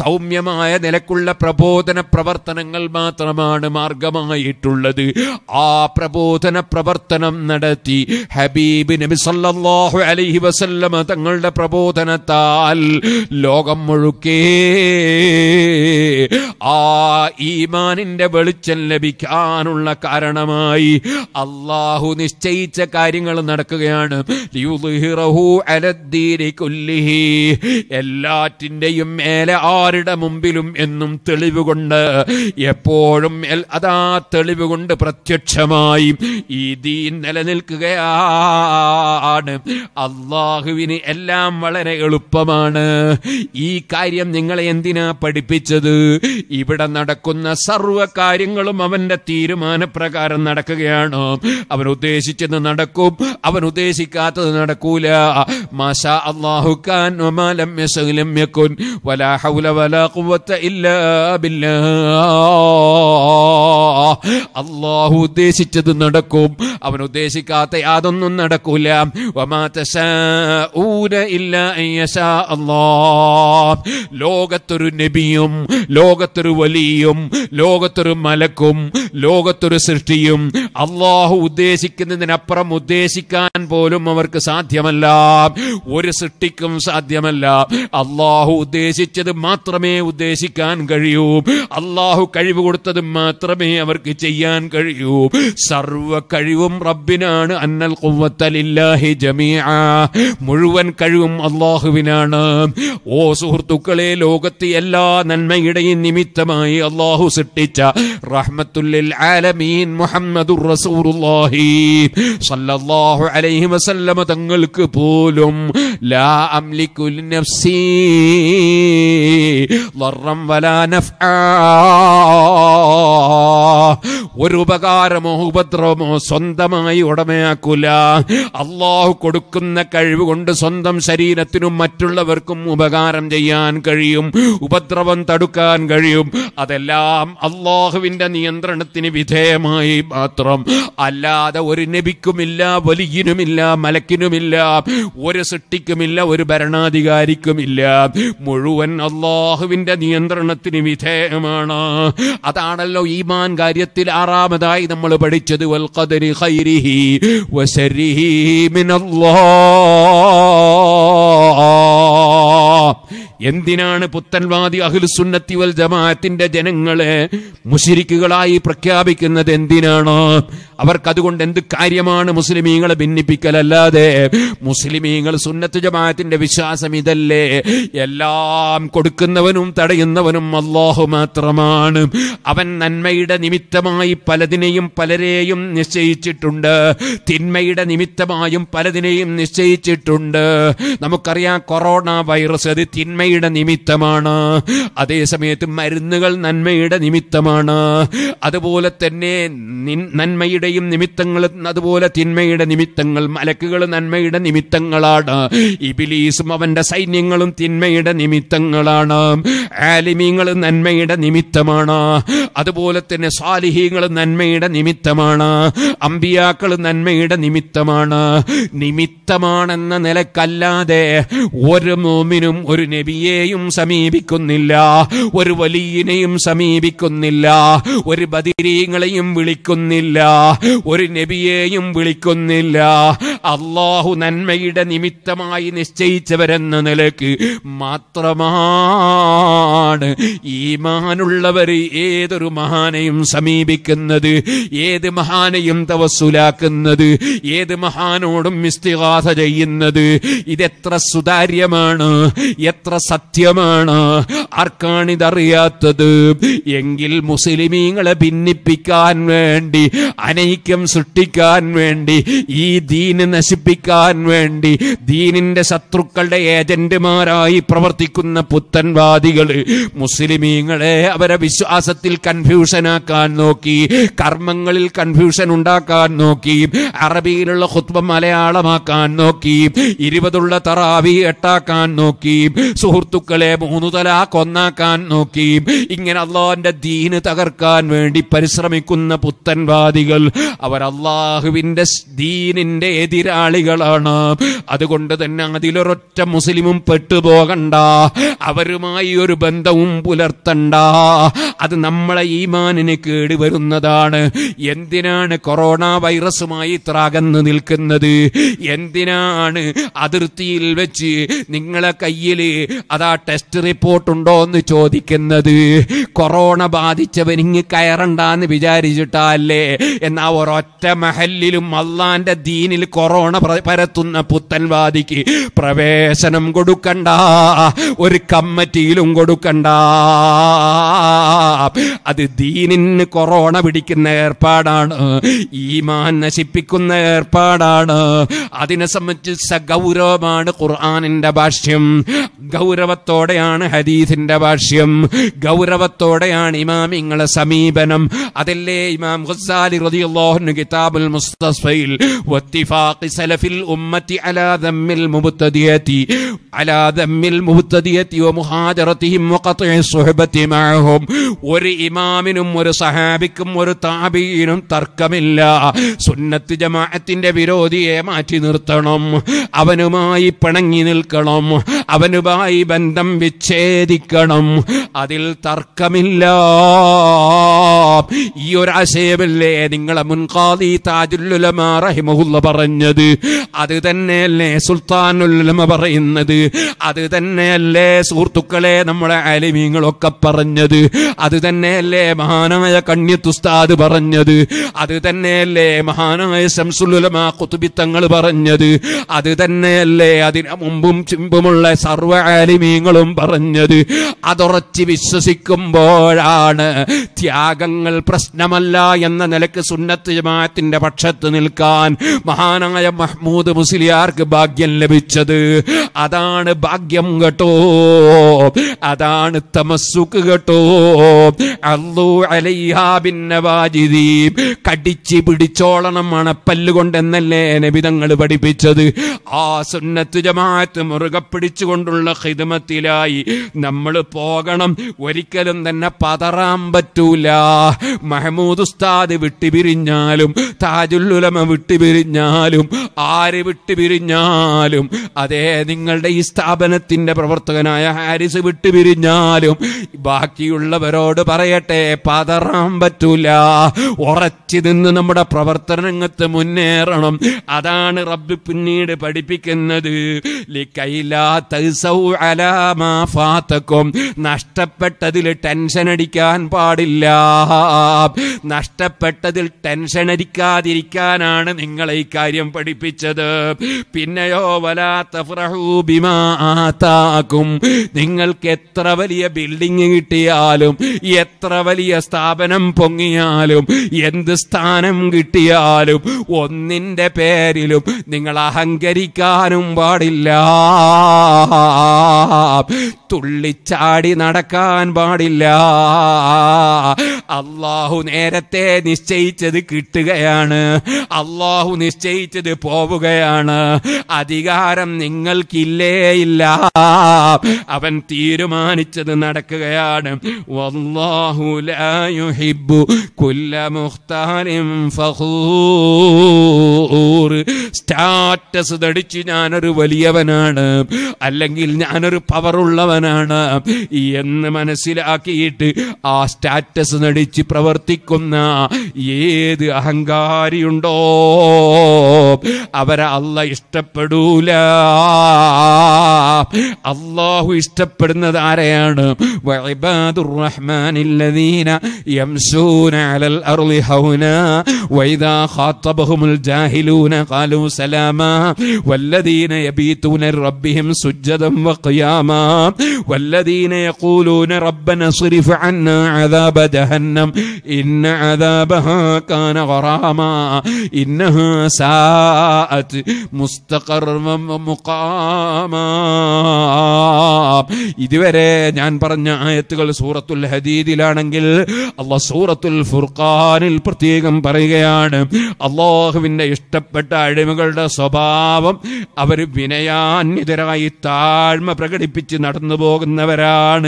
സൗമ്യമായ നിലക്കുള്ള പ്രബോധന പ്രവർത്തനങ്ങൾ മാത്രമാണ് മാർഗമായിട്ടുള്ളത്. ആ പ്രബോധന പ്രവർത്തനം നടത്തി ഹബീബ് നബി സല്ലല്ലാഹു അലൈഹി വസല്ലമ തങ്ങളുടെ പ്രബോധനത്താൽ ലോകം മുഴുക്കെ ആ ഈമാനിന്റെ വെളിച്ചം ലഭിക്കാനുള്ള കാരണമായി അല്ലാഹു നിശ്ചയിച്ച കാര്യങ്ങൾ നടക്കുകയാണ്. ലിയുദ്ഹിറഹു അലദ്ദീനി കുല്ലിഹി, എല്ലാറ്റിൻ്റെയും മേലെ ആരുടെ മുമ്പിലും എന്നും തെളിവുകൊണ്ട്, എപ്പോഴും അതാ തെളിവുകൊണ്ട് പ്രത്യക്ഷമായി ഈ ദീൻ നിലനിൽക്കുകയാണ്. അല്ലാഹുവിന് എല്ലാം വളരെ എളുപ്പമാണ്. ഈ കാര്യം നിങ്ങളെ എന്തിനാ പഠിപ്പിച്ചത്? ഇവിടെ നടക്കുന്ന സർവ്വ കാര്യങ്ങളും അവന്റെ തീരുമാനപ്രകാരം നടക്കുകയാണോ? അവൻ ഉദ്ദേശിച്ചത് നടക്കും, അവൻ ഉദ്ദേശിക്കാത്തത് നടക്കൂല. മാശാ അല്ലാഹു കാൻ വമാ ലം യശഅ ലം യകുൻ വലാ ഹൗല വലാ ഖുവത ഇല്ലാ ബില്ലാഹ്. അല്ലാഹു ഉദ്ദേശിച്ചത് നടക്കും, അവൻ ഉദ്ദേശിക്കാത്ത യാതൊന്നും നടക്കൂല. വമാ തശാഊന ഇല്ലാ അൻ യശാ അല്ലാഹ്. ലോകത്തൊരു നബിയും ലോകത്തൊരു വലിയും ലോകത്തൊരു മലക്കും ലോകത്തൊരു സൃഷ്ടിയും അല്ലാഹു ഉദ്ദേശിക്കുന്നതിനപ്പുറം ഉദ്ദേശിക്കാൻ പോലും അവർക്ക് സാധ്യമല്ല. ഒരു സൃഷ്ടിക്കും സാധ്യമല്ല. അല്ലാഹു ഉദ്ദേശിച്ചത് മാത്രമേ ഉദ്ദേശിക്കാൻ കഴിയൂ. അല്ലാഹു കഴിവ് കൊടുത്തത് മാത്രമേ അവർക്ക് ചെയ്യാൻ കഴിയൂ. സർവ കഴിവും റബ്ബിനാണ്. അന്നൽ ഖുവത ലില്ലാഹി ജമീഅ, മുഴുവൻ കഴിവും അല്ലാഹുവിനാണ്. ഓ സുഹൃത്തുക്കളെ, ലോകത്തെ എല്ലാ നന്മയുടെയും നിമിത്തമായി അല്ലാഹു സൃഷ്ടിച്ച റഹ്മത്തുൽ ലിൽ ആലമീൻ മുഹമ്മദുർ റസൂലുള്ളാഹി സല്ലല്ലാഹു അലൈഹി വസല്ലമ തങ്ങൾക്ക് പോലും ലാ അംലികു ലിനഫ്സി ദർറൻ വലാ നഫ്ആ, ഒരു ഉപകാരമോ ഉപദ്രവമോ സ്വന്തമായി ഉടമയാക്കൂല. അല്ലാഹു കൊടുക്കുന്ന കഴിവ് കൊണ്ട് സ്വന്തം ശരീരത്തിനും മറ്റുള്ളവർക്കും ഉപകാരം ചെയ്യാൻ കഴിയും, ഉപദ്രവം തടുക്കാൻ കഴിയും. അതെല്ലാം അല്ലാഹുവിന്റെ നിയന്ത്രണത്തിന് വിധേയമായി മാത്രം. അല്ലാതെ ഒരു നബിക്കുമില്ല, വലിയനുമില്ല, മലക്കിനുമില്ല, ഒരു സൃഷ്ടിക്കുമില്ല, ഒരു ഭരണാധികാരിക്കുമില്ല. മുഴുവൻ അല്ലാഹുവിന്റെ നിയന്ത്രണത്തിന് വിധേയമാണ്. അതാണല്ലോ ഈമാൻ കാര്യത്തിൽ ആറാമതായി നമ്മൾ പഠിച്ചത്. വൽ ഖദരി ഖൈരിഹി വശരിഹി മിനല്ലാഹ്. എന്തിനാണ് പുത്തൻവാദി അഹ്ലുസുന്നത്തി വൽ ജമാഅത്തിന്റെ ജനങ്ങളെ മുശ്രിക്കുകളായി പ്രഖ്യാപിക്കുന്നത്? എന്തിനാണ്? അവർക്കതുകൊണ്ട് എന്ത് കാര്യമാണ്? മുസ്ലിമീങ്ങളെ ഭിന്നിപ്പിക്കലല്ലാതെ. മുസ്ലിമീങ്ങൾ സുന്നത്ത് ജമാഅത്തിന്റെ വിശ്വാസം ഇതല്ലേ? എല്ലാം കൊടുക്കുന്നവനും തടയുന്നവനും അല്ലാഹു മാത്രമാണ്. അവൻ നന്മയുടെ നിമിത്തമായി പലതിനെയും പലരെയും നിശ്ചയിച്ചിട്ടുണ്ട്, തിന്മയുടെ നിമിത്തമായും പലതിനെയും നിശ്ചയിച്ചിട്ടുണ്ട്. നമുക്കറിയാം കൊറോണ വൈറസ് അത് തിന്മ നിമിത്തമാണ്. അതേസമയത്ത് മരുന്നുകൾ നന്മയുടെ നിമിത്തമാണ്. അതുപോലെ തന്നെ നന്മയുടെ തിന്മയും നിമിത്തങ്ങളും അതുപോലെ തിന്മയുടെ നിമിത്തങ്ങൾ, മലക്കുകൾ നന്മയുടെ നിമിത്തങ്ങളാണ്, ഇബിലീസും അവന്റെ സൈന്യങ്ങളും തിന്മയുടെ നിമിത്തങ്ങളാണ്, ആലിമീങ്ങൾ നന്മയുടെ നിമിത്തമാണ്, അതുപോലെ തന്നെ സാലിഹീങ്ങൾ നന്മയുടെ നിമിത്തമാണ്, അമ്പിയാക്കൾ നന്മയുടെ നിമിത്തമാണ്. നിമിത്തമാണെന്ന നിലക്കല്ലാതെ ഒരു മോമിനും ഒരു നബിയെയും സമീപിക്കുന്നില്ല, ഒരു വലിയനെയും സമീപിക്കുന്നില്ല, ഒരു ബദിരീങ്ങളെയും വിളിക്കുന്നില്ല, ഒരു നബിയെയും വിളിക്കുന്നില്ല. അള്ളാഹു നന്മയുടെ നിമിത്തമായി നിശ്ചയിച്ചവരെന്ന നിലക്ക് മാത്രമാണ് ഈമാനുള്ളവർ ഏതൊരു മഹാനെയും സമീപിക്കുന്നത്, ഏത് മഹാനെയും തവസ്സുലാക്കുന്നത്, ഏത് മഹാനോടും ഇസ്തിഗാസ ചെയ്യുന്നത്. ഇതെത്ര സുതാര്യമാണ്, എത്ര സത്യമാണ്, ആർക്കാണിതറിയാത്തത്? എങ്കിൽ മുസ്ലിമീങ്ങളെ ഭിന്നിപ്പിക്കാൻ വേണ്ടി, അനൈക്യം സൃഷ്ടിക്കാൻ വേണ്ടി, ഈ ദീന് നശിപ്പിക്കാൻ വേണ്ടി ദീനിന്റെ ശത്രുക്കളുടെ ഏജന്റുമാരായി പ്രവർത്തിക്കുന്ന പുത്തൻവാദികൾ മുസ്ലിമീങ്ങളെ അവരെ വിശ്വാസത്തിൽ കൺഫ്യൂഷനാക്കാൻ നോക്കി, കർമ്മങ്ങളിൽ കൺഫ്യൂഷൻ ഉണ്ടാക്കാൻ നോക്കി, അറബിയിലുള്ള ഖുത്ബ മലയാളമാക്കാൻ നോക്കി, ഇരുപതുള്ള തറാവി എട്ടാക്കാൻ നോക്കി, സുഹൃത്തുക്കളെ മൂന്നു തലാഖ് ഒന്നാക്കാൻ നോക്കി, ഇങ്ങനെ അള്ളാഹുവിന്റെ ദീന് തകർക്കാൻ വേണ്ടി പരിശ്രമിക്കുന്ന പുത്തൻവാദികൾ അവർ അള്ളാഹുവിന്റെ ദീനിന്റെ എതിരാളികളാണ്. അതുകൊണ്ട് തന്നെ അതിലൊരൊറ്റ മുസ്ലിമും പെട്ടുപോകണ്ട, അവരുമായി ഒരു ബന്ധവും പുലർത്തണ്ട, അത് നമ്മളെ ഈമാനിന് കേടുവരുന്നതാണ്. എന്തിനാണ് കൊറോണ വൈറസുമായി ത്രാകന്ന് നിൽക്കുന്നത്? എന്തിനാണ് അതിർത്തിയിൽ വെച്ച് നിങ്ങളെ കയ്യിൽ അതാ ടെസ്റ്റ് റിപ്പോർട്ടുണ്ടോ എന്ന് ചോദിക്കുന്നത്? കൊറോണ ബാധിച്ചവനിങ്ങ് കയറണ്ടെന്ന് വിചാരിച്ചിട്ടല്ലേ? എന്നാ ഒരൊറ്റ മഹലിലും അള്ളാന്റെ ദീനിൽ കൊറോണ പരത്തുന്ന പുത്തൻവാദിക്ക് പ്രവേശനം കൊടുക്കണ്ട, ഒരു കമ്മിറ്റിയിലും കൊടുക്കണ്ട. അത് ദീനിന് കൊറോണ പിടിക്കുന്ന ഏർപ്പാടാണ്, ഈമാൻ നശിപ്പിക്കുന്ന ഏർപ്പാടാണ്. അതിനെ സംബന്ധിച്ച ഗൗരവമാണ് ഖുർആനിന്റെ ഭാഷ്യം, ഗൗരവത്തോടെയാണ് ഹദീസിന്റെ ഭാഷ്യം, ഗൗരവത്തോടെയാണ് ഇമാമിങ്ങളെ സമീപനം. അതല്ലേ ഇമാം ഖസാലി റളിയല്ലാഹു അൻഹു കിതാബുൽ മുസ്തസ്ഫയിൽ വത്തിഫാഖി സലഫിൽ ഉമ്മത്തി അലാ ദമ്മിൽ മുബ്തദിയതി അലാ ദമ്മിൽ മുബ്തദിയതി വമുഹാജറതിഹിം വഖത്ഇ സുഹബതി മഅഹും. ഒരു ഇമാമിനും ഒരു സഹാബിക്കും ഒരു താബീനും തർക്കമില്ല, സുന്നത്ത് ജമാഅത്തിന്റെ വിരോധിയെ മാറ്റി നിർത്തണം, അവനുമായി പിണങ്ങി നിൽക്കണം, അവനുമായി ബന്ധം വിച്ഛേദിക്കണം, അതിൽ തർക്കമില്ല. ഈ ഒരാശയമല്ലേ നിങ്ങളെ മുൻഖാദി താജുൽ ഉലമാ റഹിമഹുള്ള പറഞ്ഞത്? അത് തന്നെയല്ലേ സുൽത്താനുൽ ഉലമ പറയുന്നത്? അത് തന്നെയല്ലേ സുഹൃത്തുക്കളെ നമ്മളെ ആലിമീങ്ങളൊക്കെ പറഞ്ഞത്? അത് തന്നെയല്ലേ മഹാനായ കണ്യത്ത് ഉസ്താദ് പറഞ്ഞത്? അത് തന്നെയല്ലേ മഹാനായ ശംസുൽ ഉലമാ ഖുത്ബി തങ്ങൾ പറഞ്ഞത്? അത് തന്നെയല്ലേ അതിനു മുമ്പും ചിമ്പുമുള്ള സർവ്വ ആലിമീങ്ങളും പറഞ്ഞത്? അതൊറച്ച് വിശ്വസിക്കുമ്പോഴാണ് ത്യാഗങ്ങൾ പ്രശ്നമല്ല എന്ന നിലക്ക് സുന്നത്ത് ജമാഅത്തിന്റെ പക്ഷത്ത് നിൽക്കാൻ മഹാനായ മഹ്മൂദ് മുസ്ലിയാർക്ക് ഭാഗ്യം ലഭിച്ചത്. അതാണ് ഭാഗ്യം കേട്ടോ, അതാണ് തമസ്സുക്ക് കേട്ടോ. അള്ളൂ അലൈഹാ ബിന്നവാജിദി, കടിച്ച് പിടിച്ചോളണം മണപ്പല്ലുകൊണ്ടെന്നല്ലേ നബിതങ്ങൾ പഠിപ്പിച്ചത്? ആ സുന്നത്ത് ജമാഅത്ത് മുറുകെ പിടിച്ചുകൊണ്ടുള്ള ഖിദ്മത്തിലായി നമ്മൾ പോകണം, ഒരിക്കലും തന്നെ പതറാൻ പറ്റൂല. മഹ്മൂദ് ഉസ്താദ് വിട്ടുപിരിഞ്ഞാലും താജുൽ ഉലമ വിട്ടുപിരിഞ്ഞാലും ആര് വിട്ടുപിരിഞ്ഞാലും, അതേ നിങ്ങളുടെ ഈ സ്ഥാപനത്തിന്റെ പ്രവർത്തകനായ ഹാരിസ് വിട്ടുപിരിഞ്ഞാലും ബാക്കിയുള്ളവരോട് പറയട്ടെ, പതറാൻ പറ്റൂല, ഉറച്ചു നിന്ന് നമ്മുടെ പ്രവർത്തനരംഗത്ത് മുന്നേറണം. അതാണ് റബ്ബ് പിന്നീട് പഠിപ്പിക്കുന്നത്, ലൈലാ തസൗ അലാ മാ ഫാതകും, നഷ്ടപ്പെട്ടതിൽ ടെൻഷൻ അടിക്കാൻ പാടില്ല. നഷ്ടപ്പെട്ടതിൽ ടെൻഷൻ അടിക്കാതിരിക്കാനാണ് നിങ്ങളെ ഈ കാര്യം പഠിപ്പിച്ചത്. പിന്നെയോ വലാ തഫ്റഹൂ ബിമാ ആതാകും, നിങ്ങൾക്ക് എത്ര വലിയ ബിൽഡിംഗ് കിട്ടിയാലും, എത്ര വലിയ സ്ഥാപനം പൊങ്ങിയാലും, എന്ത് സ്ഥാനം കിട്ടിയാലും ഒന്നിന്റെ പേരിലും നിങ്ങൾ അഹങ്കരിക്കാനും പാടില്ല, തുള്ളിച്ചാടി നടക്കാൻ പാടില്ല. അള്ളാഹു നേരത്തെ നിശ്ചയിച്ചത് കിട്ടുകയാണ്, അല്ലാഹു നിശ്ചയിച്ചത് പോവുകയാണ്. അധികാരം നിങ്ങൾക്കില്ലേ ഇല്ല, അവൻ തീരുമാനിച്ചത് നടക്കുകയാണ്. വല്ലാഹു ലാ യുഹിബ്ബു കുല്ല മുഖ്താലിൻ ഫഖൂർ. സ്റ്റാറ്റസ് ധരിച്ച് ഞാനൊരു വലിയവനാണ് അല്ലെങ്കിൽ ഞാനൊരു പവറുള്ളവനാണ് എന്ന് മനസ്സിലാക്കിയിട്ട് ആ സ്റ്റാറ്റസ് നടിച്ച് പ്രവർത്തിക്കുന്ന ഏത് അഹങ്കാരിയുണ്ടോ അവരെ അല്ലാഹു ഇഷ്ടപ്പെടൂല. അല്ലാഹു ഇഷ്ടപ്പെടുന്നത് ആരെയാണ്? വഇബാദുർ റഹ്മാനില്ലദീന യംശൂന അലൽ അർളി ഹൗന വഇദാ ഖാതബഹുൽ ജാഹിലൂന ഖാലൂ സലാമാ വല്ലദീന യബീതൂന റബ്ബിഹിം സുജ്ജദൻ വഖിയാമാ വല്ലദീന യഖൂലൂന റബ്ബന സ്രിഫ് അന്നാ അദാബ ജഹന്നം ഇന്ന അദാബഹാ കാന ഖറാമാ ഇന്നഹാ സാഅത് മുസ്തഖറമം മുഖാമാ. ഇതുവരെ ഞാൻ പറഞ്ഞ ആയത്തുകൾ സൂറത്തുൽ ഹദീദിലാണെങ്കിൽ അല്ലാഹു സൂറത്തുൽ ഫുർഖാനിൽ പ്രത്യേകം പറയുകയാണ്. അല്ലാഹുവിൻ്റെ ഇഷ്ടപ്പെട്ട അടിമകളുടെ സ്വഭാവം അവർ വിനയാന്യതരായി താഴ്മ പ്രകടിപ്പിച്ച് നടന്നു പോകുന്നവരാണ്.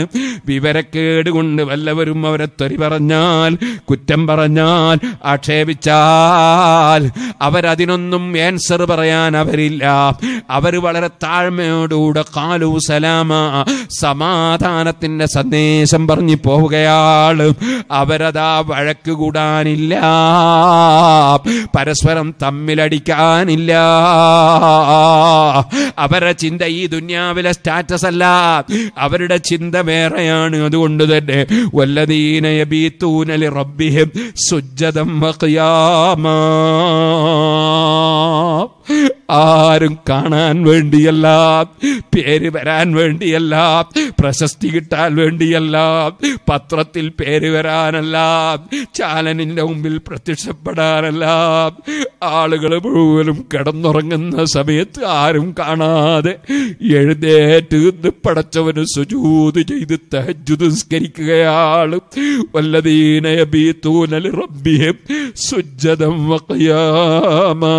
വിവരക്കേട് കൊണ്ട് വല്ലവരും അവരെ തെറി പറഞ്ഞാൽ, കുറ്റം പറഞ്ഞാൽ, ആക്ഷേപിച്ചാൽ അവരതിനൊന്നും ആൻസർ പറയാൻ അവരില്ല. അവർ വളരെ താഴ്മയോടുകൂടെ ഖാലൂ സലാമ, സമാധാനത്തിൻ്റെ സന്ദേശം പറഞ്ഞു പോവുകയാണ്. അവരതാ വഴക്ക് കൂടാനില്ല, പരസ്പരം തമ്മിലടിക്കാനില്ല. അവരുടെ ചിന്ത ഈ ദുനിയാവിലെ സ്റ്റാറ്റസ് അല്ല, അവരുടെ ചിന്ത വേറെയാണ്. അതുകൊണ്ട് തന്നെ വല്ലദീന യബീതൂന ലിറബ്ബിഹിം സുജ്ജദൻ വഖിയാമാ, ആരും കാണാൻ വേണ്ടിയല്ല, പേര് വരാൻ വേണ്ടിയല്ല, പ്രശസ്തി കിട്ടാൻ വേണ്ടിയല്ല, പത്രത്തിൽ പേര് വരാനല്ല, ചാനലിൻ്റെ മുമ്പിൽ പ്രത്യക്ഷപ്പെടാനല്ല, ആളുകൾ മുഴുവനും കിടന്നുറങ്ങുന്ന സമയത്ത് ആരും കാണാതെ എഴുന്നേറ്റ് നിന്ന് പടച്ചവന് സുജൂദ് ചെയ്ത് തഹജ്ജുദ് നിസ്കരിക്കുകയാണ്. വല്ലദീന യബീതൂന ലിറബ്ബിഹിം സുജ്ജദൻ വഖിയാമാ.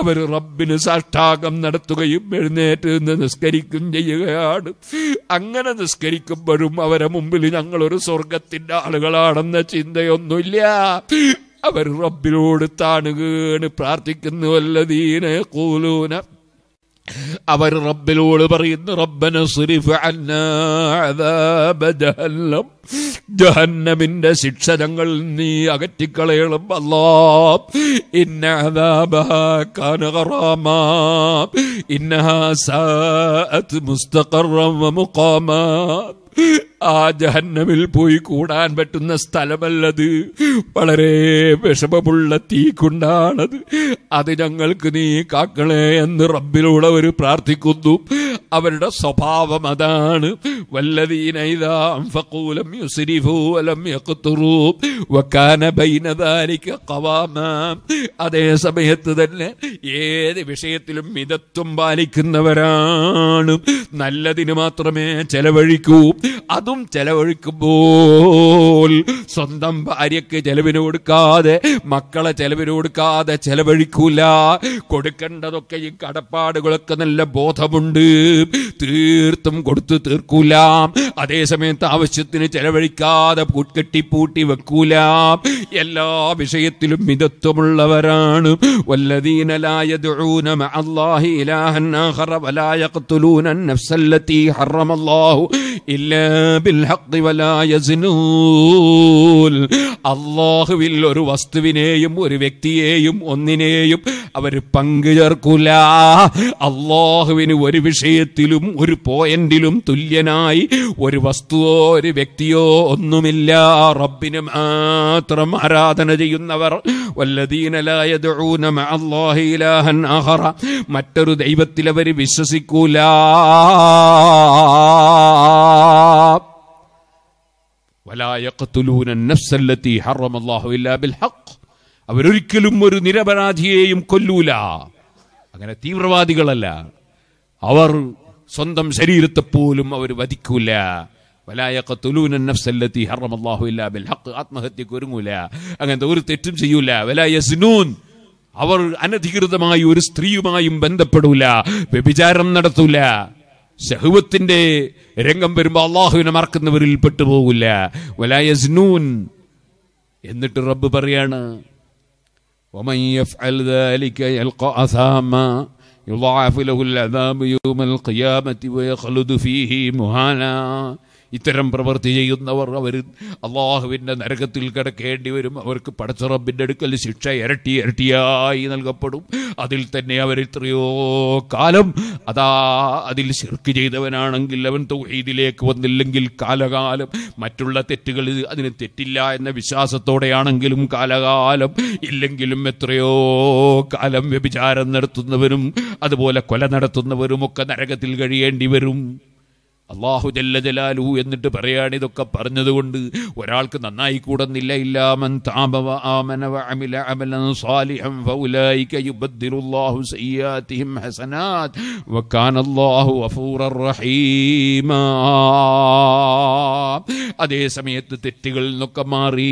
അവർ റബ്ബിന് സാഷ്ടാംഗം നടത്തുകയും എഴുന്നേറ്റ് നിന്ന് നിസ്കരിക്കുകയും ചെയ്യുകയാണ്. അങ്ങനെ നിസ്കരിക്കുമ്പോഴും അവരെ മുമ്പിൽ ഞങ്ങളൊരു സ്വർഗത്തിൻ്റെ ആളുകളാണെന്ന ചിന്തയൊന്നുമില്ല. അവർ റബ്ബിനോട് താണുകേണ് പ്രാർത്ഥിക്കുന്നു. വല്ലദീന യഖൂലൂന, അവർ റബ്ബിനോട് പറയുന്നു, റബ്ബന സ്രിഫ് അന്നാ അദാബ ജഹന്നം, ജഹന്നമിന്റെ ശിക്ഷ ഞങ്ങൾ നീ അകറ്റിക്കളയണം അല്ലാ. ഇന്ന അദാബഹാ കാന ഖറാമാ ഇന്നഹാ സാഅത് മുസ്തഖറൻ വ മുഖാമാ. ആ ജഹന്നമിൽ പോയി കൂടാൻ പറ്റുന്ന സ്ഥലമല്ലത്, വളരെ വിഷമമുള്ള തീക്കുണ്ടാണത്, അത് ഞങ്ങൾക്ക് നീ കാക്കണേ എന്ന് റബ്ബിലൂടെ അവർ പ്രാർത്ഥിക്കുന്നു. അവരുടെ സ്വഭാവം അതാണ്. വല്ലദീന ഇദാ അൻഫഖൂ ലം യുസ്രിഫൂ വലം യഖ്തുറൂ വകാന ബൈന ദാലിക ഖവാമാ. അതേ സമയത്ത് തന്നെ ഏത് വിഷയത്തിലും മിതത്വം പാലിക്കുന്നവരാണ്. നല്ലതിന് മാത്രമേ ചെലവഴിക്കൂ, അതും ചെലവഴിക്കുമ്പോൾ സ്വന്തം ഭാര്യക്ക് ചെലവിന് കൊടുക്കാതെ, മക്കളെ ചെലവിന് കൊടുക്കാതെ ചെലവഴിക്കൂല. കൊടുക്കേണ്ടതൊക്കെയും കടപ്പാടുകളൊക്കെ നല്ല ബോധമുണ്ട്, തീർത്തും കൊടുത്തു തീർക്കൂല. അതേസമയത്ത് ആവശ്യത്തിന് ചെലവഴിക്കാതെ കെട്ടിപ്പൂട്ടി വെക്കൂല. എല്ലാ വിഷയത്തിലും മിതത്വമുള്ളവരാണ്. വല്ലദീന ലാ യദ്ഊന മഅല്ലാഹി ഇലാഹൻ ആഖറ വലാ യഖ്തുലൂന അൻ-നഫ്സല്ലതീ ഹറമല്ലാഹു ഇല്ലാ ബിൽഹഖ് വലാ യസ്നൂൻ. അല്ലാഹുവിൽ ഒരു വസ്തുവിനെയും ഒരു വ്യക്തിയെയും ഒന്നിനെയും അവർ പങ്കു ചേർക്കൂല. അല്ലാഹുവിന് ഒരു വിഷയത്തിലും ഒരു പോയിന്റിലും തുല്യനായി ഒരു വസ്തുവോ ഒരു വ്യക്തിയോ ഒന്നുമില്ല. റബ്ബിന് മാത്രം ആരാധന ചെയ്യുന്നവർ. വല്ലദീന ലാ യദ്ഊന മഅല്ലാഹി ഇലാഹൻ ആഖറ, മറ്റൊരു ദൈവത്തിലവർ വിശ്വസിക്കൂല. വലാ യഖ്തുലൂന അൻ-നഫ്സല്ലതീ ഹറമല്ലാഹു ഇല്ലാ ബിൽഹഖ്, അവരൊരിക്കലും ഒരു നിരപരാധിയെയും കൊല്ലൂല. അങ്ങനെ തീവ്രവാദികളല്ല. അവർ സ്വന്തം ശരീരത്തെപ്പോലും അവർ വധിക്കൂല. വലാ യഖ്തുലൂന അൻ-നഫ്സ അല്ലതി ഹറമല്ലാഹു ഇല്ലാ ബിൽ ഹഖ്. ആത്മഹത്യക്ക് ഒരുങ്ങൂല, അങ്ങനത്തെ ഒരു തെറ്റും ചെയ്യൂല. വലാ യസ്നൂൻ, അവർ അനധികൃതമായി ഒരു സ്ത്രീയുമായും ബന്ധപ്പെടൂല, വ്യഭിചാരം നടത്തൂല. ശഹവത്തിന്റെ രംഗം വരുമ്പോൾ അള്ളാഹുവിനെ മറക്കുന്നവരിൽ പെട്ടുപോകില്ല. വലാ യസ്നൂൻ. എന്നിട്ട് റബ്ബ് പറയാണ് വമൻ യഫ്അൽ ദാലിക യൽഖാ അസാമ യുളാഅഫു ലഹുൽ അദാബു യൗമൽ ഖിയാമത്തി വയഖ്ലുദു ഫീഹി മുഹാനാ. ഇത്തരം പ്രവൃത്തി ചെയ്യുന്നവർ അവർ അള്ളാഹുവിൻ്റെ നരകത്തിൽ കിടക്കേണ്ടി വരും. അവർക്ക് പടച്ച റബ്ബിൻ്റെ അടുക്കൽ ശിക്ഷ ഇരട്ടി ഇരട്ടിയായി നൽകപ്പെടും. അതിൽ തന്നെ അവർ എത്രയോ കാലം അതാ അതിൽ ശിർക്ക് ചെയ്തവനാണെങ്കിൽ അവൻ തൗഹീദിലേക്ക് വന്നില്ലെങ്കിൽ കാലകാലം മറ്റുള്ള തെറ്റുകൾ അതിന് തെറ്റില്ല എന്ന വിശ്വാസത്തോടെയാണെങ്കിലും കാലകാലം, ഇല്ലെങ്കിലും എത്രയോ കാലം വ്യഭിചാരം നടത്തുന്നവരും അതുപോലെ കൊല നടത്തുന്നവരും ഒക്കെ നരകത്തിൽ കഴിയേണ്ടി വരും. അള്ളാഹു ജല്ല ജലാലുഹു എന്നിട്ട് പറയാണ് ഇതൊക്കെ പറഞ്ഞതുകൊണ്ട് ഒരാൾക്ക് നന്നായി കൂടുന്നില്ല. ഇല്ലാ മൻ തഅബ വ ആമന വ അമില അമലൻ സാലിഹൻ ഫൗലൈക യുബദ്ദിലുല്ലാഹു സയ്യാതിഹിം ഹസനാത് വ കാനല്ലാഹു ഗഫൂറർ റഹീമ. അതേ സമയത്ത് തെറ്റുകളിൽ നിന്നൊക്കെ മാറി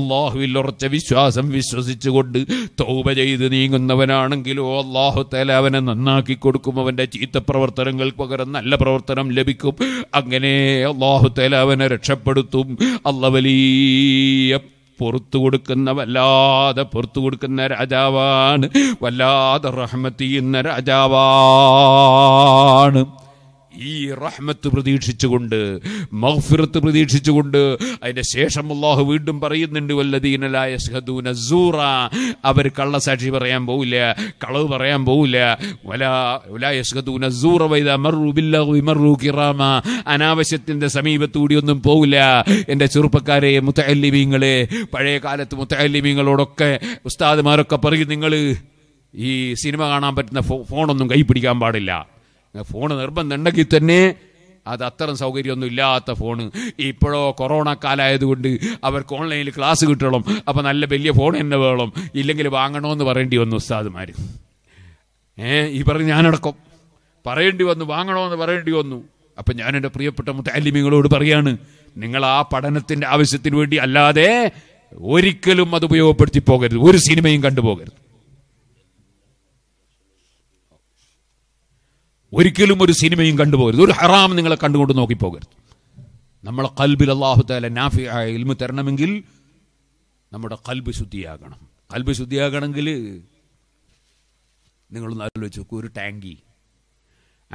അള്ളാഹുവിൽ ഉറച്ച വിശ്വാസം വിശ്വസിച്ചുകൊണ്ട് തൗബ ചെയ്ത് നീങ്ങുന്നവനാണെങ്കിലോ അള്ളാഹു തആല അവനെ നന്നാക്കി കൊടുക്കും. അവൻ്റെ ചീത്ത പ്രവർത്തനങ്ങൾക്ക് പകരം നല്ല പ്രവർത്തനം ലഭിക്കും. അങ്ങനെ അല്ലാഹു തആല അവനെ രക്ഷപ്പെടുത്തും. അല്ലാഹു വലിയ പുറത്തു കൊടുക്കുന്ന, വല്ലാതെ പുറത്തു കൊടുക്കുന്ന രാജാവാണ്, വല്ലാതെ റഹ്മത്ത് ചെയ്യുന്ന രാജാവാണ്. ഈ റഹ്മത്ത് പ്രതീക്ഷിച്ചുകൊണ്ട്, മഗ്ഫിറത്ത് പ്രതീക്ഷിച്ചുകൊണ്ട് അതിൻ്റെ ശേഷം അല്ലാഹു വീണ്ടും പറയുന്നുണ്ട് വല്ലദീന ലാ യശ്ഹദൂന സൂറ, അവർ കള്ളസാക്ഷി പറയാൻ പോവില്ല, കളവ് പറയാൻ പോവില്ല. വലാ ലാ യശ്ഹദൂന സൂറ വൈദാ മറൂ ബില്ലഹ്വി മറൂ കിറാമ, അനാവശ്യത്തിൻ്റെ സമീപത്തൂടി ഒന്നും പോവില്ല. എൻ്റെ ചെറുപ്പക്കാരെ, മുത്തഅല്ലിമീങ്ങളെ, പഴയ കാലത്ത് മുത്തഅല്ലിമീങ്ങളോടൊക്കെ ഉസ്താദുമാരൊക്കെ പറയും നിങ്ങൾ ഈ സിനിമ കാണാൻ പറ്റുന്ന ഫോണൊന്നും കൈ പിടിക്കാൻ പാടില്ല. ഫോണ് നിർബന്ധമുണ്ടെങ്കിൽ തന്നെ അത് അത്തരം സൗകര്യമൊന്നും ഇല്ലാത്ത ഫോണ്. ഇപ്പോഴോ കൊറോണ കാലമായതുകൊണ്ട് അവർക്ക് ഓൺലൈനിൽ ക്ലാസ് കിട്ടണം, അപ്പോൾ നല്ല വലിയ ഫോൺ തന്നെ വേണം, ഇല്ലെങ്കിൽ വാങ്ങണമെന്ന് പറയേണ്ടി വന്നു ഉസ്താദുമാർ. ഏഹ് ഈ പറഞ്ഞ് ഞാനടക്കം പറയേണ്ടി വന്നു, വാങ്ങണമെന്ന് പറയേണ്ടി വന്നു. അപ്പം ഞാനെൻ്റെ പ്രിയപ്പെട്ട മുത്തഅല്ലിമീങ്ങളോട് പറയാണ്, നിങ്ങൾ ആ പഠനത്തിൻ്റെ ആവശ്യത്തിന് വേണ്ടി അല്ലാതെ ഒരിക്കലും അത് ഉപയോഗപ്പെടുത്തി പോകരുത്, ഒരു സിനിമയും കണ്ടുപോകരുത്, ഒരിക്കലും ഒരു സിനിമയും കണ്ടുപോകരുത്, ഒരു ഹറാം നിങ്ങളെ കണ്ടുകൊണ്ട് നോക്കിപ്പോകരുത്. നമ്മളെ ഖൽബിൽ അല്ലാഹു തആല നാഫിആയ ഇൽമു തരണമെങ്കിൽ നമ്മുടെ ഖൽബ് ശുദ്ധിയാകണം. ഖൽബ് ശുദ്ധിയാകണമെങ്കിൽ നിങ്ങളൊന്ന് ആലോചിച്ച് നോക്കൂ, ഒരു ടാങ്കി,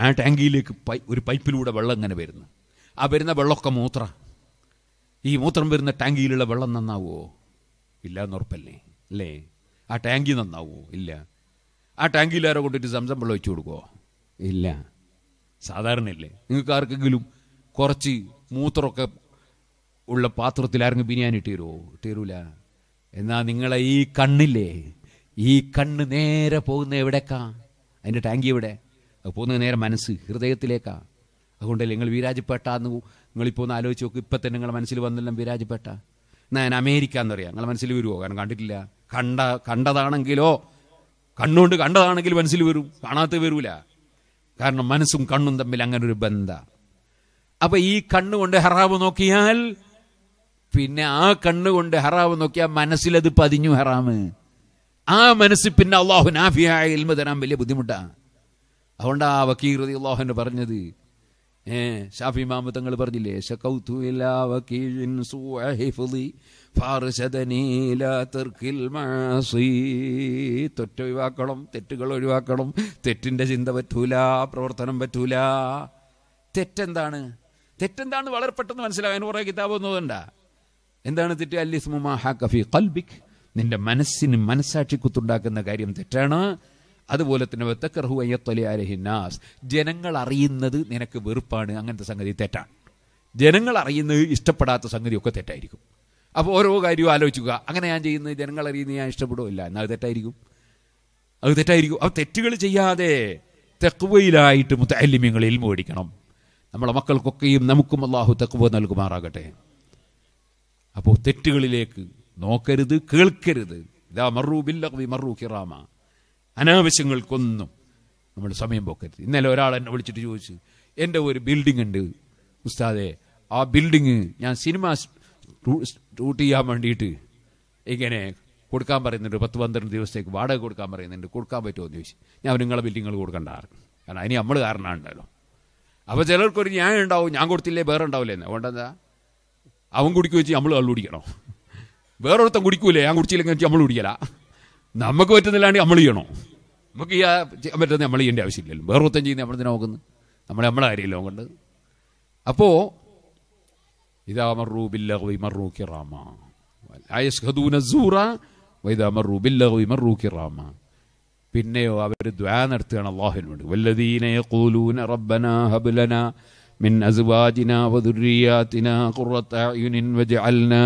ആ ടാങ്കിയിലേക്ക് പൈ ഒരു പൈപ്പിലൂടെ വെള്ളം ഇങ്ങനെ വരുന്നു, ആ വരുന്ന വെള്ളമൊക്കെ മൂത്ര. ഈ മൂത്രം വരുന്ന ടാങ്കിയിലുള്ള വെള്ളം നന്നാവുമോ? ഇല്ല എന്ന് ഉറപ്പല്ലേ അല്ലേ? ആ ടാങ്കി നന്നാവുമോ? ഇല്ല. ആ ടാങ്കിയിലാരോ കൊണ്ടിട്ട് സംസം വെള്ളം ഒഴിച്ചു കൊടുക്കുമോ? ഇല്ല. സാധാരണയല്ലേ? നിങ്ങൾക്ക് ആർക്കെങ്കിലും കുറച്ച് മൂത്രമൊക്കെ ഉള്ള പാത്രത്തിൽ ആരെങ്കിലും ബിരിയാണി ഇട്ട് തരുമോ? ഇട്ട് തരൂല. എന്നാൽ നിങ്ങളെ ഈ കണ്ണില്ലേ, ഈ കണ്ണ് നേരെ പോകുന്ന എവിടേക്കാ? അതിൻ്റെ ടാങ്കി എവിടെ? അത് പോകുന്നത് നേരെ മനസ്സ്, ഹൃദയത്തിലേക്കാ. അതുകൊണ്ടല്ലേ നിങ്ങൾ വിരാജപ്പെട്ടാന്ന് നിങ്ങളിപ്പോൾ ഒന്ന് ആലോചിച്ച് നോക്കും. ഇപ്പം തന്നെ നിങ്ങളുടെ മനസ്സിൽ വന്നില്ല വിരാജപ്പെട്ട. എന്നാൽ ഞാൻ അമേരിക്ക എന്നറിയാം, നിങ്ങളുടെ മനസ്സിൽ വരുമോ? കാരണം കണ്ടിട്ടില്ല. കണ്ട കണ്ടതാണെങ്കിലോ കണ്ണുകൊണ്ട് കണ്ടതാണെങ്കിൽ മനസ്സിൽ വരും, കാണാത്ത വരൂല. കാരണം മനസ്സും കണ്ണും തമ്മിൽ അങ്ങനെ ഒരു ബന്ധ. അപ്പൊ ഈ കണ്ണുകൊണ്ട് ഹറാവ് നോക്കിയാൽ പിന്നെ ആ കണ്ണുകൊണ്ട് ഹറാവ് നോക്കിയാൽ മനസ്സിലത് പതിഞ്ഞു ഹറാമ്. ആ മനസ്സിൽ പിന്നെ അള്ളാഹു നാഫിയായ ഇൽമ തരാൻ വലിയ ബുദ്ധിമുട്ടാണ്. അതുകൊണ്ടാ വക്കീൽ റളിയല്ലാഹു പറഞ്ഞത്, ഏ ഷാഫി ഇമാമു തങ്ങൾ പറഞ്ഞില്ലേ, ശകൗതു ഇലാ വകീൻ സൂഅ ഹിഫ്ളി ഫർശദനി ലാ തർക്കിൽ മാസി. തെറ്റ് ഒഴിവാക്കണം, തെറ്റുകൾ ഒഴിവാക്കണം, തെറ്റിൻ്റെ ചിന്ത പറ്റൂല, പ്രവർത്തനം പറ്റൂല. തെറ്റെന്താണ്? തെറ്റെന്താണ് വളരെ പെട്ടെന്ന് മനസ്സിലാകാൻ കുറേ കിതാബൊന്നുമല്ല. എന്താണ് തെറ്റ്? അൽ ഇസ്മു മാ ഹഖ ഫീ ഖൽബിക്, നിന്റെ മനസ്സിന് മനസ്സാക്ഷി കുത്തുണ്ടാക്കുന്ന കാര്യം തെറ്റാണ്. അതുപോലെ തന്നെ വതക്കറഹു അയ്യത്തലി അലൈഹി നാസ്, ജനങ്ങൾ അറിയുന്നത് നിനക്ക് വെറുപ്പാണ്, അങ്ങനത്തെ സംഗതി തെറ്റാണ്. ജനങ്ങൾ അറിയുന്നത് ഇഷ്ടപ്പെടാത്ത സംഗതിയൊക്കെ തെറ്റായിരിക്കും. അപ്പോൾ ഓരോ കാര്യവും ആലോചിക്കുക, അങ്ങനെ ഞാൻ ചെയ്യുന്നത് ജനങ്ങൾ അറിയുന്നത് ഞാൻ ഇഷ്ടപ്പെടുകയില്ല, എന്നാൽ അത് തെറ്റായിരിക്കും, അത് തെറ്റായിരിക്കും. അപ്പോൾ തെറ്റുകൾ ചെയ്യാതെ തഖ്വയിലായിട്ട് മുത്തഅല്ലിമീങ്ങൾ ഇൽമു പഠിക്കണം. നമ്മളെ മക്കൾക്കൊക്കെയും നമുക്കും അല്ലാഹു തഖ്വ നൽകുമാറാകട്ടെ. അപ്പോൾ തെറ്റുകളിലേക്ക് നോക്കരുത്, കേൾക്കരുത്. ഇദാ മറൂ ബില്ലഗ്വി മറൂ കിറാമ, അനാവശ്യങ്ങൾക്കൊന്നും നമ്മൾ സമയം പോക്കരുത്. ഇന്നലെ ഒരാൾ എന്നെ വിളിച്ചിട്ട് ചോദിച്ചു, എൻ്റെ ഒരു ബിൽഡിംഗ് ഉണ്ട് ഉസ്താദേ, ആ ബിൽഡിങ് ഞാൻ സിനിമ ഷൂട്ട് ചെയ്യാൻ വേണ്ടിയിട്ട് ഇങ്ങനെ കൊടുക്കാൻ പറയുന്നുണ്ട്. പത്ത് പന്ത്രണ്ട് ദിവസത്തേക്ക് വാടക കൊടുക്കാൻ പറയുന്നുണ്ട്. കൊടുക്കാൻ പറ്റുമോ എന്ന് ചോദിച്ചു. ഞാൻ നിങ്ങളെ ബിൽഡിങ്ങൾ കൊടുക്കേണ്ട ആർക്ക്, കാരണം അതിന് നമ്മൾ കാരണമാണ് ഉണ്ടല്ലോ. അപ്പോൾ ചിലർക്കൊരു ന്യായം ഉണ്ടാവും, ഞാൻ കൊടുത്തില്ലേ വേറെ ഉണ്ടാവില്ലേ എന്ന്. അതുകൊണ്ടെന്താ അവൻ കുടിക്കുക വെച്ച് നമ്മൾ കള്ളു കുടിക്കണോ? വേറൊരുത്തം കുടിക്കൂലേ, ഞാൻ കുടിച്ചില്ലെങ്കിൽ വെച്ചാൽ നമ്മൾ കുടിക്കല. നമുക്ക് പറ്റുന്നില്ലാണ്ട് നമ്മൾ ചെയ്യണോ? നമുക്ക് ഈ പറ്റുന്ന നമ്മൾ ചെയ്യേണ്ട ആവശ്യമില്ലല്ലോ. വേറൊരുത്തം ചെയ്യുന്ന നമ്മൾ തന്നെ നോക്കുന്നത്, നമ്മളെ നമ്മളെ കാര്യമല്ലോ കൊണ്ട്. അപ്പോൾ ഇതാ മറു ബില്ല മറു കിറാമ പിന്നെയോ അവർ ദ്വാ നടത്തുകയാണ് അല്ലാഹുവിന് വേണ്ടി. വല്ലദീന യഖൂലൂന റബ്ബന ഹബ് ലനാ മിൻ അസ്വാജിനാ വദുരിയാതിനാ ഖുറത അയുനിൻ വജഅൽനാ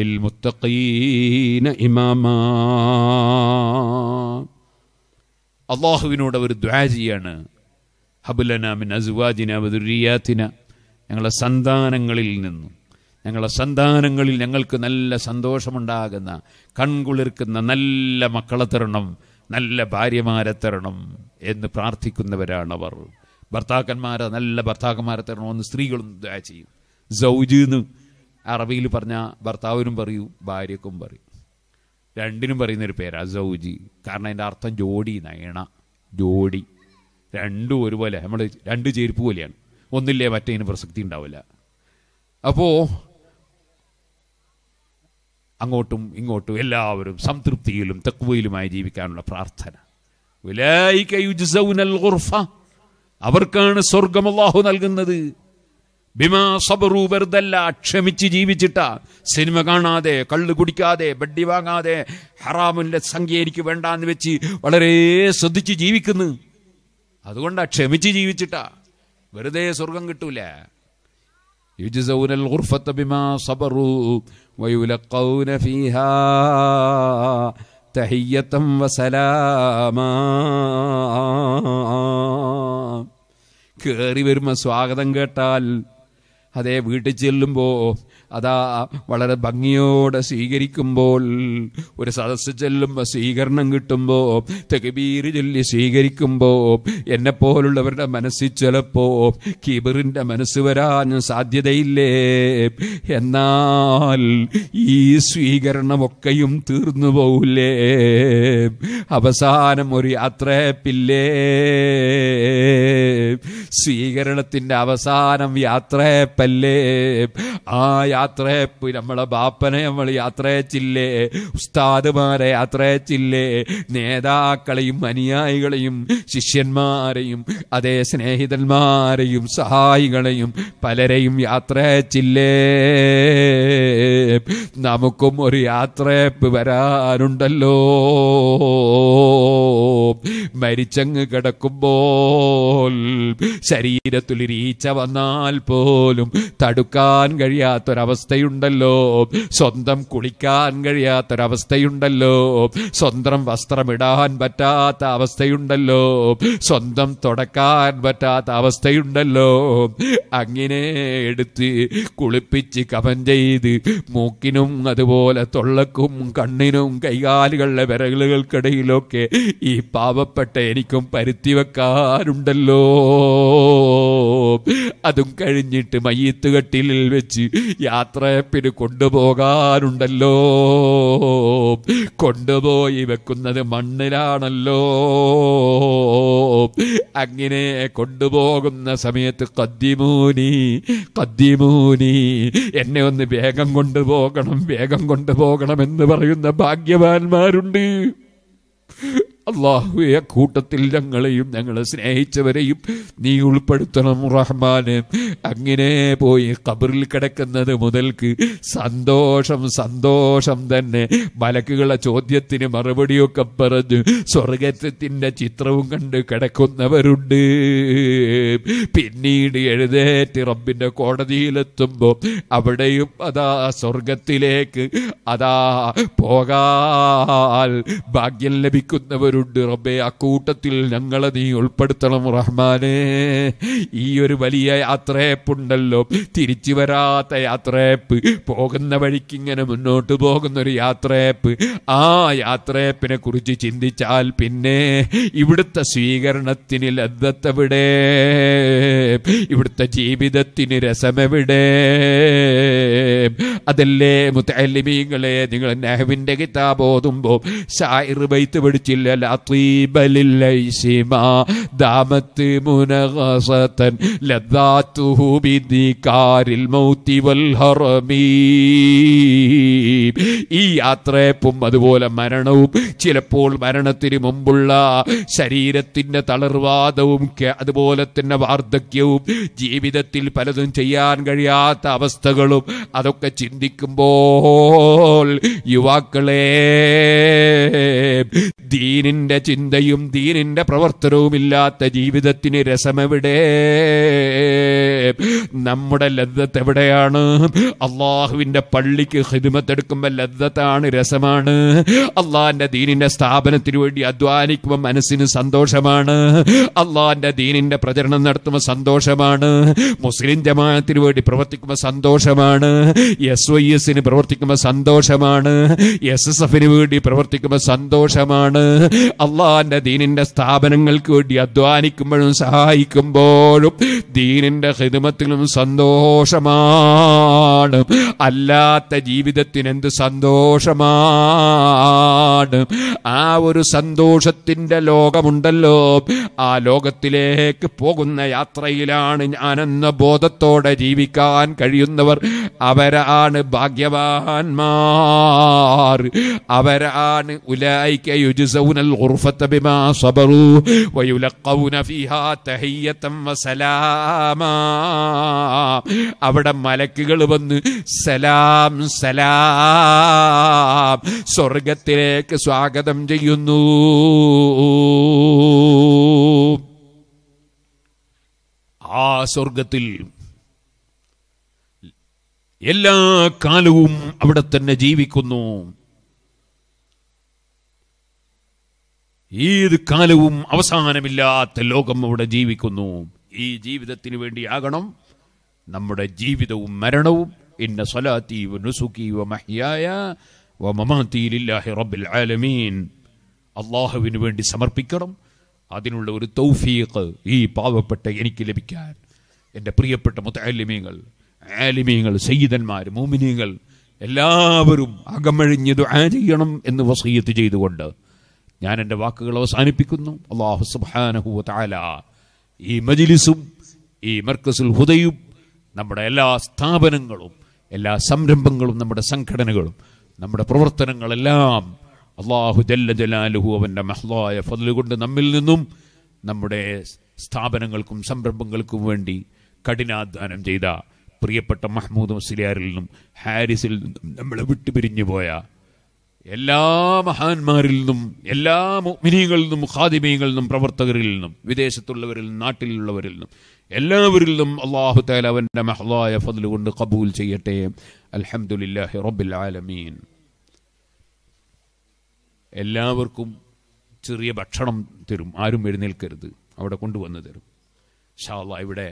ലിൽ മുത്തഖീന ഇമാമാ. അല്ലാഹുവിനോട് അവർ ദ്വാ ചെയ്യാണ്. ഹബ് ലനാ മിൻ അസ്വാജിനാ വദുരിയാതിനാ, ഞങ്ങളുടെ സന്താനങ്ങളിൽ നിന്നും ഞങ്ങളുടെ സന്താനങ്ങളിൽ ഞങ്ങൾക്ക് നല്ല സന്തോഷമുണ്ടാകുന്ന കൺകുളിർക്കുന്ന നല്ല മക്കളെ തരണം, നല്ല ഭാര്യമാരെ തരണം എന്ന് പ്രാർത്ഥിക്കുന്നവരാണവർ. ഭർത്താക്കന്മാരെ നല്ല ഭർത്താക്കന്മാരെ തരണമെന്ന് സ്ത്രീകളും ദുആ ചെയ്യും. സൗജീന്ന് അറബിയിൽ പറഞ്ഞാൽ ഭർത്താവിനും പറയൂ ഭാര്യക്കും പറയും, രണ്ടിനും പറയുന്നൊരു പേരാണ് സൗജി. കാരണം അതിൻ്റെ അർത്ഥം ജോഡി, നയണ ജോഡി, രണ്ടും ഒരുപോലെ. നമ്മൾ രണ്ട് ചേരുപ്പ് പോലെയാണ്, ഒന്നില്ലേ മറ്റേതിന് പ്രസക്തി ഉണ്ടാവില്ല. അപ്പോൾ അങ്ങോട്ടും ഇങ്ങോട്ടും എല്ലാവരും സംതൃപ്തിയിലും തഖ്വയിലുമായി ജീവിക്കാനുള്ള പ്രാർത്ഥന. ഉലൈക യുജ്സൗനൽ ഗുർഫ, അവർക്കാണ് സ്വർഗം അല്ലാഹു നൽകുന്നത്. ബിമാ സബറു, വെറുതല്ല, ക്ഷമിച്ച് ജീവിച്ചിട്ടാ. സിനിമ കാണാതെ, കള്ളു കുടിക്കാതെ, ബഡ്ഡി വാങ്ങാതെ, ഹറാമിൻ്റെ സംഖ്യ എനിക്ക് വേണ്ടാന്ന് വെച്ച് വളരെ ശ്രദ്ധിച്ച് ജീവിക്കുന്നു. അതുകൊണ്ടാ ക്ഷമിച്ച് ജീവിച്ചിട്ടാ, വെറുതെ സ്വർഗം കിട്ടൂല. يجزون الغرفة بما صبروا ويلقون فيها تحية وسلاما. കയറി വരുമ്പോൾ സ്വാഗതം കേട്ടാൽ, അതേ വീട്ടിൽ ചെല്ലുമ്പോൾ അതാ വളരെ ഭംഗിയോടെ സ്വീകരിക്കുമ്പോൾ, ഒരു സദസ്സ് ചെല്ലുമ്പോൾ സ്വീകരണം കിട്ടുമ്പോൾ, തക്ബീർ ചൊല്ലി സ്വീകരിക്കുമ്പോൾ, എന്നെപ്പോലുള്ളവരുടെ മനസ്സിൽ ചിലപ്പോൾ കിബറിൻ്റെ മനസ്സ് വരാൻ സാധ്യതയില്ലേ? എന്നാൽ ഈ സ്വീകരണമൊക്കെയും തീർന്നു പോകില്ലേ? അവസാനം ഒരു യാത്രയപ്പില്ലേ? സ്വീകരണത്തിൻ്റെ അവസാനം യാത്രയപ്പല്ലേ? ആ യാത്രയപ്പ് നമ്മളെ ബാപ്പനെ നമ്മൾ യാത്രയച്ചില്ലേ, ഉസ്താദുമാരെ യാത്രയച്ചില്ലേ, നേതാക്കളെയും അനുയായികളെയും ശിഷ്യന്മാരെയും അതേ സ്നേഹിതന്മാരെയും സഹായികളെയും പലരെയും യാത്രയച്ചില്ലേ? നമുക്കും ഒരു യാത്രയപ്പ് വരാനുണ്ടല്ലോ. മരിച്ചങ്ങ് കിടക്കുമ്പോൾ ശരീരത്തിലൊരു ഈച്ച വന്നാൽ പോലും തടുക്കാൻ കഴിയാത്തൊരവസ്ഥയുണ്ടല്ലോ. സ്വന്തം കുളിക്കാൻ കഴിയാത്തൊരവസ്ഥയുണ്ടല്ലോ. സ്വന്തം വസ്ത്രമിടാൻ പറ്റാത്ത അവസ്ഥയുണ്ടല്ലോ. സ്വന്തം തുടക്കാൻ പറ്റാത്ത അവസ്ഥയുണ്ടല്ലോ. അങ്ങനെ എടുത്ത് കുളിപ്പിച്ച് കഫൻ ചെയ്ത് മൂക്കിനും അതുപോലെ തൊള്ളക്കും കണ്ണിനും കൈകാലുകളുടെ വിരലുകൾക്കിടയിലൊക്കെ ഈ പാവപ്പെട്ട എനിക്കും പരുത്തിവെക്കാനുണ്ടല്ലോ. അതും കഴിഞ്ഞിട്ട് മയ്യത്തുകെട്ടിൽ വെച്ച് യാത്രയപ്പിന് കൊണ്ടുപോകാനുണ്ടല്ലോ. കൊണ്ടുപോയി വെക്കുന്നത് മണ്ണിലാണല്ലോ. അങ്ങനെ കൊണ്ടുപോകുന്ന സമയത്ത് കദ്ദിമൂനി കദ്ദിമൂനി, എന്നെ ഒന്ന് വേഗം കൊണ്ടുപോകണം വേഗം കൊണ്ടുപോകണമെന്ന് പറയുന്ന ഭാഗ്യവാന്മാരുണ്ട്. അല്ലാഹുവേ, കൂട്ടത്തിൽ ഞങ്ങളെയും ഞങ്ങളെ സ്നേഹിച്ചവരെയും നീ ഉൾപ്പെടുത്തണം റഹ്മാന്. അങ്ങനെ പോയി ഖബറിൽ കിടക്കുന്നത് മുതൽക്ക് സന്തോഷം സന്തോഷം തന്നെ. മലക്കുകളെ ചോദ്യത്തിന് മറുപടിയൊക്കെ പറഞ്ഞു സ്വർഗത്തിൻ്റെ ചിത്രവും കണ്ട് കിടക്കുന്നവരുണ്ട്. പിന്നീട് എഴുന്നേറ്റ് റബ്ബിൻ്റെ കോടതിയിലെത്തുമ്പോൾ അവിടെയും അതാ സ്വർഗത്തിലേക്ക് അതാ പോകാൻ ഭാഗ്യം ലഭിക്കുന്നവർ ഉള്ളവരുണ്ട് റബ്ബേ, അക്കൂട്ടത്തിൽ ഞങ്ങളെ നീ ഉൾപ്പെടുത്തണം റഹ്മാനേ. ഈ ഒരു വലിയ യാത്രയപ്പുണ്ടല്ലോ, തിരിച്ചു വരാത്ത യാത്രയപ്പ്, പോകുന്ന വഴിക്ക് ഇങ്ങനെ മുന്നോട്ട് പോകുന്നൊരു യാത്രയപ്പ്, ആ യാത്രയപ്പിനെ കുറിച്ച് ചിന്തിച്ചാൽ പിന്നെ ഇവിടുത്തെ സ്വീകരണത്തിന് ലദ്ദത്തെവിടെ, ഇവിടുത്തെ ജീവിതത്തിന് രസമെവിടെ? അതല്ലേ മുത്തഅല്ലിമീങ്ങളെ നിങ്ങൾ നഹ്വിൻ്റെ കിതാബ് ഓതുമ്പോൾ ശാഇർ ബൈത്ത് പഠിച്ചില്ല? ലതീബ ലില്ലൈസിമ ദാമത് മുനഗസതൻ ലദാതുഹു ബിദികാരിൽ മൗതി വൽ ഹറമീ. ഈ യാത്രയപ്പും അതുപോലെ മരണവും, ചിലപ്പോൾ മരണത്തിന് മുമ്പുള്ള ശരീരത്തിൻ്റെ തളർവാദവും അതുപോലെ തന്നെ വാർദ്ധക്യവും ജീവിതത്തിൽ പലതും ചെയ്യാൻ കഴിയാത്ത അവസ്ഥകളും അതൊക്കെ ചിന്തിക്കുമ്പോൾ യുവാക്കളെ ദീനിൻ്റെ ചിന്തയും ദീനിൻ്റെ പ്രവർത്തനവും ഇല്ലാത്ത ജീവിതത്തിന് രസമെവിടെ? നമ്മുടെ ലദ്ദത്ത് എവിടെയാണ്? അള്ളാഹുവിൻ്റെ പള്ളിക്ക് ഖിദ്മത്തെടുക്കുമ്പോൾ ലദ്ദത്താണ്, രസമാണ്. അള്ളാഹിൻ്റെ ദീനിൻ്റെ സ്ഥാപനത്തിന് വേണ്ടി അധ്വാനിക്കുമ്പോൾ മനസ്സിന് സന്തോഷമാണ്. അള്ളാഹിൻ്റെ ദീനിൻ്റെ പ്രചരണം നടത്തുമ്പോൾ സന്തോഷമാണ്. മുസ്ലിം ജമാഅത്തിന് വേണ്ടി പ്രവർത്തിക്കുമ്പോൾ സന്തോഷമാണ്. എസ് വൈ എസിന് പ്രവർത്തിക്കുമ്പോൾ സന്തോഷമാണ്. എസ് എസ് എഫിന് വേണ്ടി പ്രവർത്തിക്കുമ്പോൾ സന്തോഷമാണ്. അള്ളാഹിൻ്റെ ദീനിൻ്റെ സ്ഥാപനങ്ങൾക്ക് വേണ്ടി അധ്വാനിക്കുമ്പോഴും സഹായിക്കുമ്പോഴും ദീനിൻ്റെ ഖിദ്മത്തിലും സന്തോഷമാണ്. അല്ലാത്ത ജീവിതത്തിന് എന്ത് സന്തോഷമാണ്? ആ ഒരു സന്തോഷത്തിൻ്റെ ലോകമുണ്ടല്ലോ, ആ ലോകത്തിലേക്ക് പോകുന്ന യാത്രയിലാണ് ഞാനെന്ന ബോധത്തോടെ ജീവിക്കാൻ കഴിയുന്നവർ അവരാണ് ഭാഗ്യവാന്മാർ. അവരാണ് ഉലൈക യുജ്സൗനൽ ഗുർഫത ബിമാ സബറു വയുലഖൗന ഫീഹാ തഹിയ്യതൻ വസലാമ. അവിടെ മലക്കുകൾ വന്ന് സലാം സലാം സ്വർഗത്തിലേക്ക് സ്വാഗതം ചെയ്യുന്നു. ആ സ്വർഗത്തിൽ എല്ലാ കാലവും അവിടെ തന്നെ ജീവിക്കുന്നു. ഏത് കാലവും അവസാനമില്ലാത്ത ലോകം അവിടെ ജീവിക്കുന്നു. ഈ ജീവിതത്തിന് വേണ്ടിയാകണം നമ്മുടെ ജീവിതവും മരണവും. ഇന്ന സ്വലാത്തി വ നുസുകി വ മഹ്യായ വ മമാതി ലില്ലാഹി റബ്ബിൽ ആലമീൻ. അള്ളാഹുവിന് വേണ്ടി സമർപ്പിക്കണം. അതിനുള്ള ഒരു തൗഫീഖ് ഈ പാവപ്പെട്ട എനിക്ക് ലഭിക്കാൻ എൻ്റെ പ്രിയപ്പെട്ട മുതഅല്ലിമീങ്ങൾ, ആലിമീങ്ങൾ, സയ്യിദന്മാർ, മുഅ്മിനീങ്ങൾ എല്ലാവരും അകമഴിഞ്ഞ് ദുആ ചെയ്യണം എന്ന് വസീയത്ത് ചെയ്തുകൊണ്ട് ഞാൻ എൻ്റെ വാക്കുകൾ അവസാനിപ്പിക്കുന്നു. അല്ലാഹു സുബ്ഹാനഹു വ തആല ഈ മജ്ലിസും ഈ മർകസുൽ ഹുദയും നമ്മുടെ എല്ലാ സ്ഥാപനങ്ങളും, എല്ലാ സംരംഭങ്ങളും, നമ്മുടെ സംഘടനകളും, നമ്മുടെ പ്രവർത്തനങ്ങളെല്ലാം അല്ലാഹു ജല്ല ജലാലുഹു അവൻ്റെ മഹ്ലായ ഫദ്ല് കൊണ്ട് നമ്മിൽ നിന്നും നമ്മുടെ സ്ഥാപനങ്ങൾക്കും സംരംഭങ്ങൾക്കും വേണ്ടി കഠിനാധ്വാനം ചെയ്ത പ്രിയപ്പെട്ട മഹ്മൂദ് മുസ്ലിയാറിൽ നിന്നും ഹാരിസിൽ നിന്നും നമ്മളെ വിട്ടുപിരിഞ്ഞു പോയ എല്ലാ മഹാന്മാരിൽ നിന്നും, എല്ലാ മുഅ്മിനീങ്ങളിൽ നിന്നും, ഖാദിമീങ്ങളിൽ നിന്നും, പ്രവർത്തകരിൽ നിന്നും, വിദേശത്തുള്ളവരിൽ നിന്നും, നാട്ടിലുള്ളവരിൽ നിന്നും, എല്ലാവരിൽ നിന്നും അല്ലാഹു തആല അവൻ്റെ മഹ്ലായ ഫദ്ല് കൊണ്ട് ഖബൂൽ ചെയ്യട്ടെ. അൽഹംദുലില്ലാഹി റബ്ബിൽ ആലമീൻ. എല്ലാവർക്കും ചെറിയ ഭക്ഷണം തരും. ആരും എഴുന്നേൽക്കരുത്, അവിടെ കൊണ്ടുവന്ന് തരും. ഇൻഷാ അല്ലാഹ് ഇവിടെ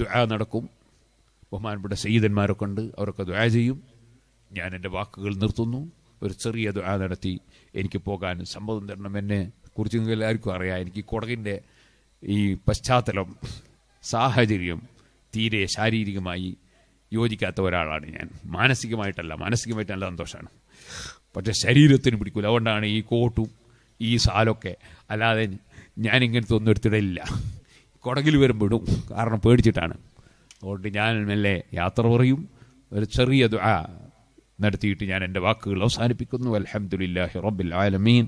ദുആ നടക്കും. ബഹുമാനപ്പെട്ട സയ്യിദന്മാരൊക്കെ ഉണ്ട്, അവരൊക്കെ ദുആ ചെയ്യും. ഞാൻ എൻ്റെ വാക്കുകൾ നിർത്തുന്നു. ഒരു ചെറിയ ദുആ നടത്തി എനിക്ക് പോകാൻ സമ്മതം തരണം. എന്നെ കുറിച്ച് നിങ്ങൾക്ക് എല്ലാവർക്കും അറിയാം, എനിക്ക് കുടകിൻ്റെ ഈ പശ്ചാത്തലം, സാഹചര്യം തീരെ ശാരീരികമായി യോജിക്കാത്ത ഒരാളാണ് ഞാൻ. മാനസികമായിട്ടല്ല, മാനസികമായിട്ട് നല്ല സന്തോഷമാണ്, പക്ഷേ ശരീരത്തിന് പിടിക്കില്ല. അതുകൊണ്ടാണ് ഈ കോട്ടും ഈ സാലൊക്കെ. അല്ലാതെ ഞാനിങ്ങനത്തെ ഒന്നും എടുത്തിടില്ല. കുടകിൽ വരുമ്പോഴും കാരണം പേടിച്ചിട്ടാണ്. അതുകൊണ്ട് ഞാൻ മെല്ലെ യാത്ര പറയും. ഒരു ചെറിയ ദുആ നടത്തിയിട്ട് ഞാൻ എൻ്റെ വാക്കുകൾ അവസാനിപ്പിക്കുന്നു. അൽഹംദുലില്ലാഹി റബ്ബിൽ ആലമീൻ.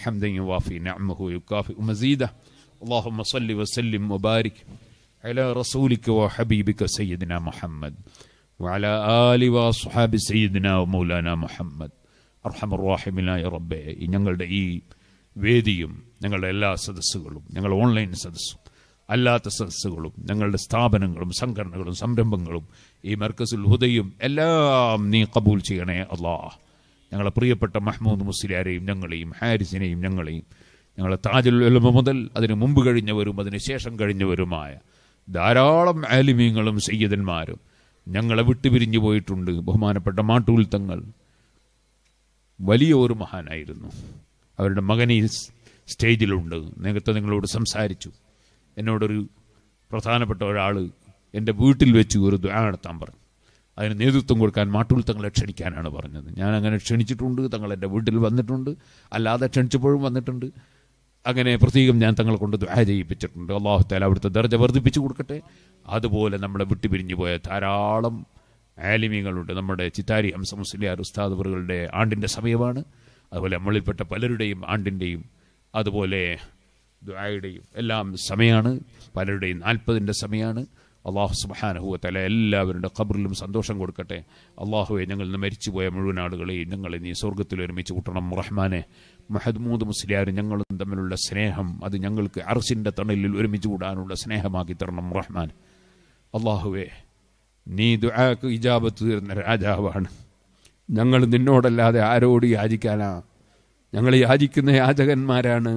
ഹംദൻ യുവാഫി നിഅമഹു യുകാഫി മസീദ. അല്ലാഹുമ്മ സല്ലി വസല്ലിം വബാരിക് അലാ റസൂലിക വ ഹബീബിക സയ്യിദിനാ മുഹമ്മദ് വഅലാ ആലി വസ്ഹാബി സയ്യിദിനാ മൗലാനാ മുഹമ്മദ് അർഹമർ റഹീമിനായ റബ്ബേ. ഞങ്ങളുടെ ഈ വേദിയും ഞങ്ങളുടെ എല്ലാ സദസ്സുകളും, ഞങ്ങളുടെ ഓൺലൈൻ സദസ്സും അല്ലാത്ത സദസ്സുകളും, ഞങ്ങളുടെ സ്ഥാപനങ്ങളും സംഘടനകളും സംരംഭങ്ങളും ഈ മർകസുൽ ഹുദയും എല്ലാം നീ ഖബൂൽ ചെയ്യണേ അല്ലാഹ്. ഞങ്ങളുടെ പ്രിയപ്പെട്ട മഹ്മൂദ് മുസ്ലിയാരെയും ഞങ്ങളെയും ഹാരിസിനെയും ഞങ്ങളെയും ഞങ്ങളുടെ താജുൽ ഉലമ മുതൽ അതിനു മുമ്പ് കഴിഞ്ഞവരും അതിനുശേഷം കഴിഞ്ഞവരുമായ ധാരാളം ആലിമീങ്ങളും സയ്യിദന്മാരും ഞങ്ങളെ വിട്ടുപിരിഞ്ഞു പോയിട്ടുണ്ട്. ബഹുമാനപ്പെട്ട മാട്ടൂൽ തങ്ങൾ വലിയ ഒരു മഹാനായിരുന്നു. അവരുടെ മകൻ ഈ സ്റ്റേജിലുണ്ട്. നേരത്തെ നിങ്ങളോട് സംസാരിച്ചു. എന്നോടൊരു പ്രധാനപ്പെട്ട ഒരാൾ എൻ്റെ വീട്ടിൽ വെച്ച് ഒരു ദുആ നടത്താൻ പറഞ്ഞു. അതിന് നേതൃത്വം കൊടുക്കാൻ മാട്ടൂൽ തങ്ങളെ ക്ഷണിക്കാനാണ് പറഞ്ഞത്. ഞാൻ അങ്ങനെ ക്ഷണിച്ചിട്ടുണ്ട്. തങ്ങൾ എൻ്റെ വീട്ടിൽ വന്നിട്ടുണ്ട്, അല്ലാതെ ക്ഷണിച്ചപ്പോഴും വന്നിട്ടുണ്ട്. അങ്ങനെ പ്രത്യേകം ഞാൻ തങ്ങളെ കൊണ്ട് ദുആ ചെയ്യിപ്പിച്ചിട്ടുണ്ട്. അല്ലാഹു തആല അവിടുത്തെ ദർജ വർദ്ധിപ്പിച്ചു കൊടുക്കട്ടെ. അതുപോലെ നമ്മളെ വിട്ടുപിരിഞ്ഞു പോയ ധാരാളം ആലിമികളുണ്ട്. നമ്മുടെ ചിത്താരി ഹംസ മുസ്ലിയാർ ഉസ്താദ് അവരുടെ ആണ്ടിൻ്റെ സമയമാണ്. അതുപോലെ നമ്മളിൽപ്പെട്ട പലരുടെയും ആണ്ടിൻ്റെയും അതുപോലെ ദുആയുടെയും എല്ലാം സമയമാണ്. പലരുടെയും നാൽപ്പതിൻ്റെ സമയമാണ്. അള്ളാഹു സുബ്ഹാനഹു വ തആല എല്ലാവരുടെ ഖബറിലും സന്തോഷം കൊടുക്കട്ടെ. അള്ളാഹുവെ, ഞങ്ങൾ ഇന്ന് മരിച്ചുപോയ മുഴുവൻ ആളുകളെയും ഞങ്ങൾ ഇനി സ്വർഗ്ഗത്തിൽ ഒരുമിച്ച് കൂട്ടണം. റഹ്മാനെ, മഹ്മൂദ് മുസ്ലിയാർ ഞങ്ങളും തമ്മിലുള്ള സ്നേഹം അത് ഞങ്ങൾക്ക് അർശിൻ്റെ തണലിൽ ഒരുമിച്ച് കൂടാനുള്ള സ്നേഹമാക്കി തരണം. റഹ്മാൻ, അള്ളാഹുവെ, നീ ദുആക്ക് ഇജാബത്ത് തരുന്ന രാജാവാണ്. ഞങ്ങൾ നിന്നോടല്ലാതെ ആരോട് യാചിക്കാനാ? ഞങ്ങൾ യാചിക്കുന്ന യാചകന്മാരാണ്.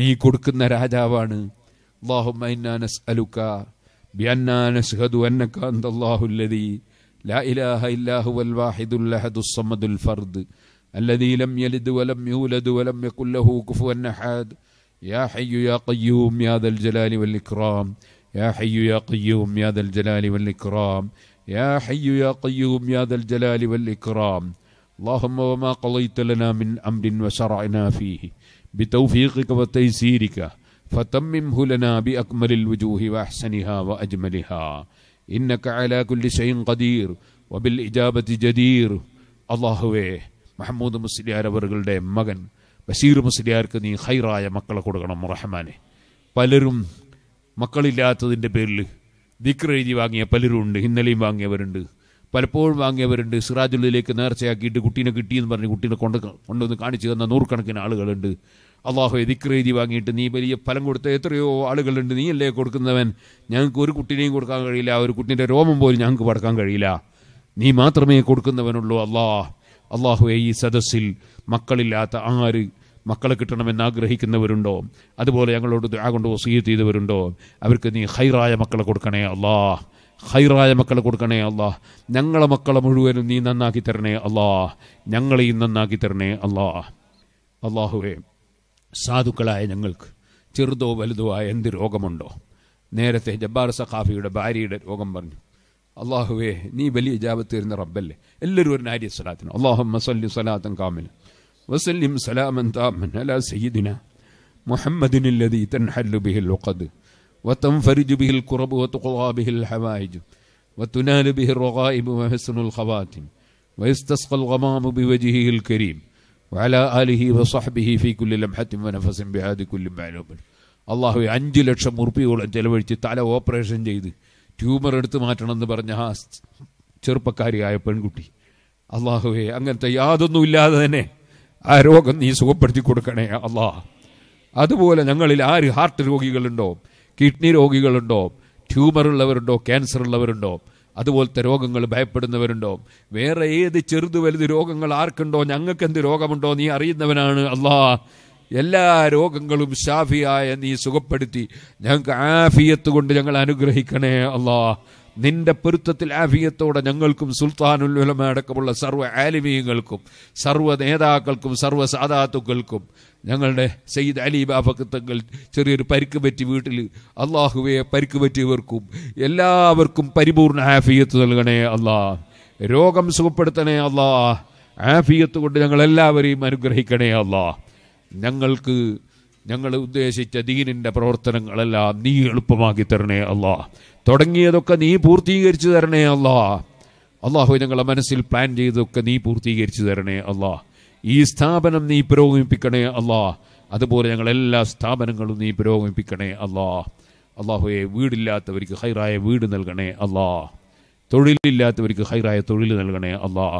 നീ കൊടുക്കുന്ന രാജാവാണ്. അല്ലാഹുമ്മ ഇന്നാ നസ്അലുക ബിഅന്നാ നഷ്ഹദു അന്നക അൻതല്ലാഹുൽ ലദീ ലാ ഇലാഹ ഇല്ലാ ഹുവൽ വാഹിദുൽ അഹദുസ് സമദുൽ ഫർദ് അല്ലദീ ലം യലിദ് വലം യൂലദ് വലം യകുൽ ലഹു കുഫുവൻ അഹദ് യാ ഹയ്യു യാ ഖയ്യൂം യാ ദൽ ജലാലി വൽ ഇക്റാം യാ ഹയ്യു യാ ഖയ്യൂം യാ ദൽ ജലാലി വൽ ഇക്റാം യാ ഹയ്യു യാ ഖയ്യൂം യാ ദൽ ജലാലി വൽ ഇക്റാം. അല്ലാഹുമ്മ വമാ ഖളൈത ലനാ മിൻ അംരിൻ വശറഅനാ ഫീഹി بتوفيقك وتيسيرك فتممه لنا بأكمل الوجوه وأحسنها وأجملها إنك على كل شيء قدير وبالإجابة جدير. الله محمود മുസ്ലിയാർ അവരുടെ മകൻ ബഷീർ മുസ്ലിയാർക്ക് നീ ഖൈറായ മക്കളെ കൊടുക്കണം റഹ്മാനെ. പലരും മക്കളില്ലാത്തതിൻ്റെ പേരിൽ ദിക്ർ എഴുതി വാങ്ങിയ പലരുമുണ്ട്. ഇന്നലെയും വാങ്ങിയവരുണ്ട്, പലപ്പോഴും വാങ്ങിയവരുണ്ട്. സിറാജുള്ളിലേക്ക് നേർച്ചയാക്കിയിട്ട് കുട്ടീനെ കിട്ടിയെന്ന് പറഞ്ഞ് കുട്ടീനെ കൊണ്ട് കൊണ്ടുവന്ന് കാണിച്ചു തന്ന നൂറുകണക്കിന് ആളുകളുണ്ട്. അള്ളാഹുവേ, ദിക്ർ എഴുതി വാങ്ങിയിട്ട് നീ വലിയ ഫലം കൊടുത്ത എത്രയോ ആളുകളുണ്ട്. നീ അല്ലേ കൊടുക്കുന്നവൻ. ഞങ്ങൾക്ക് ഒരു കുട്ടീനെയും കൊടുക്കാൻ കഴിയില്ല. ഒരു കുട്ടീൻ്റെ രോമം പോലും ഞങ്ങൾക്ക് പടക്കാൻ കഴിയില്ല. നീ മാത്രമേ കൊടുക്കുന്നവനുള്ളൂ. അള്ളാ അള്ളാഹുവേ, ഈ സദസ്സിൽ മക്കളില്ലാത്ത ആര് മക്കളെ കിട്ടണമെന്ന് ആഗ്രഹിക്കുന്നവരുണ്ടോ? അതുപോലെ ഞങ്ങളോട് ദുആ കൊണ്ട് വസീയത്ത് ചെയ്തവരുണ്ടോ? അവർക്ക് നീ ഖൈറായ മക്കളെ കൊടുക്കണേ അള്ളാ. ഖൈറായ മക്കളെ കൊടുക്കണേ അല്ലാ. ഞങ്ങളെ മക്കളെ മുഴുവനും നീ നന്നാക്കി തരണേ അല്ലാ. ഞങ്ങളെയും നന്നാക്കി തരണേ അല്ലാ. അല്ലാഹുവേ, സാധുക്കളായ ഞങ്ങൾക്ക് ചെറുതോ വലുതോ ആയ എന്ത് രോഗമുണ്ടോ? നേരത്തെ ജബ്ബാർ സഖാഫിയുടെ ഭാര്യയുടെ രോഗം പറഞ്ഞു. അല്ലാഹുവേ, നീ വലിയ ഇജാബത്ത് തരുന്ന റബ്ബല്ലേ. എല്ലാവരും ഒരു നാരിയ സ്വലാത്തിന് അല്ലാഹുമ്മ സ്വല്ലി സ്വലാത്തൻ കാമില വസല്ലിം സലാമൻ താമൻ അലാ സയ്യിദിനാ മുഹമ്മദിനിൽ ലദീ തൻഹല്ലു ബിഹിൽ ഉഖദ് وتنفرج به الكرب وتقضى به الحوائج وتنال به الرغائب وحسن الخواتم ويستسقى الغمام بوجهه الكريم وعلى آله وصحبه في كل لمحة ونفس بعاد كل معلوم. അല്ലാഹുവേ, അഞ്ച് ലക്ഷം ഉറുപ്പിയോളം ചെലവഴിച്ച് തല ഓപ്പറേഷൻ ചെയ്ത് ട്യൂമർ എടുത്തു മാറ്റണമെന്ന് പറഞ്ഞ ആ ചെറുപ്പക്കാരിയായ പെൺകുട്ടി, അല്ലാഹുവേ, അങ്ങനത്തെ യാതൊന്നും ഇല്ലാതെ തന്നെ ആ രോഗം നീ സുഖപ്പെടുത്തി കൊടുക്കണേ അല്ലാ. അതുപോലെ ഞങ്ങളിൽ ആര് ഹാർട്ട് രോഗികളുണ്ടോ, കിഡ്നി രോഗികളുണ്ടോ, ട്യൂമർ ഉള്ളവരുണ്ടോ, ക്യാൻസർ ഉള്ളവരുണ്ടോ, അതുപോലത്തെ രോഗങ്ങൾ ഭയപ്പെടുന്നവരുണ്ടോ, വേറെ ഏത് ചെറുത് വലുത് രോഗങ്ങൾ ആർക്കുണ്ടോ, ഞങ്ങൾക്ക് എന്ത് രോഗമുണ്ടോ നീ അറിയുന്നവനാണ് അല്ലാ. എല്ലാ രോഗങ്ങളും ഷാഫിയായ നീ സുഖപ്പെടുത്തി ഞങ്ങൾക്ക് ആഫിയത്ത് കൊണ്ട് ഞങ്ങൾ അനുഗ്രഹിക്കണേ അല്ലാ. നിന്റെ പൊരുത്തത്തിൽ ആഫിയത്തോടെ ഞങ്ങൾക്കും സുൽത്താനുൽ ഉലമ അടക്കമുള്ള സർവ്വ ആലിമീങ്ങൾക്കും സർവ്വ നേതാക്കൾക്കും സർവ്വ സാദാത്തുക്കൾക്കും ഞങ്ങളുടെ സയ്യിദ് അലി ബാഫക്ക് തങ്ങൾ ചെറിയൊരു പരിക്ക് പറ്റി വീട്ടിൽ, അല്ലാഹുവേ, പരിക്ക് പറ്റിയവർക്കും എല്ലാവർക്കും പരിപൂർണ ആഫിയത്ത് നൽകണേ അല്ലാ. രോഗം സുഖപ്പെടുത്തണേ അല്ലാ. ആഫിയത്ത് കൊണ്ട് ഞങ്ങളെല്ലാവരെയും അനുഗ്രഹിക്കണേ അല്ലാ. ഞങ്ങൾക്ക് ഞങ്ങൾ ഉദ്ദേശിച്ച ദീനിൻ്റെ പ്രവർത്തനങ്ങളെല്ലാം നീ എളുപ്പമാക്കി തരണേ അല്ലാ. തുടങ്ങിയതൊക്കെ നീ പൂർത്തീകരിച്ചു തരണേ അല്ലാ. അല്ലാഹുവേ, ഞങ്ങളുടെ മനസ്സിൽ പ്ലാൻ ചെയ്തതൊക്കെ നീ പൂർത്തീകരിച്ചു തരണേ അല്ലാ. ഈ സ്ഥാപനം നീ പുരോഗമിപ്പിക്കണേ അല്ലാ. അതുപോലെ ഞങ്ങളെല്ലാ സ്ഥാപനങ്ങളും നീ പുരോഗമിപ്പിക്കണേ അല്ലാ. അല്ലാഹുവേ, വീടില്ലാത്തവർക്ക് ഖൈറായ വീട് നൽകണേ അല്ലാ. തൊഴിലില്ലാത്തവർക്ക് ഖൈറായ തൊഴിൽ നൽകണേ അല്ലാ.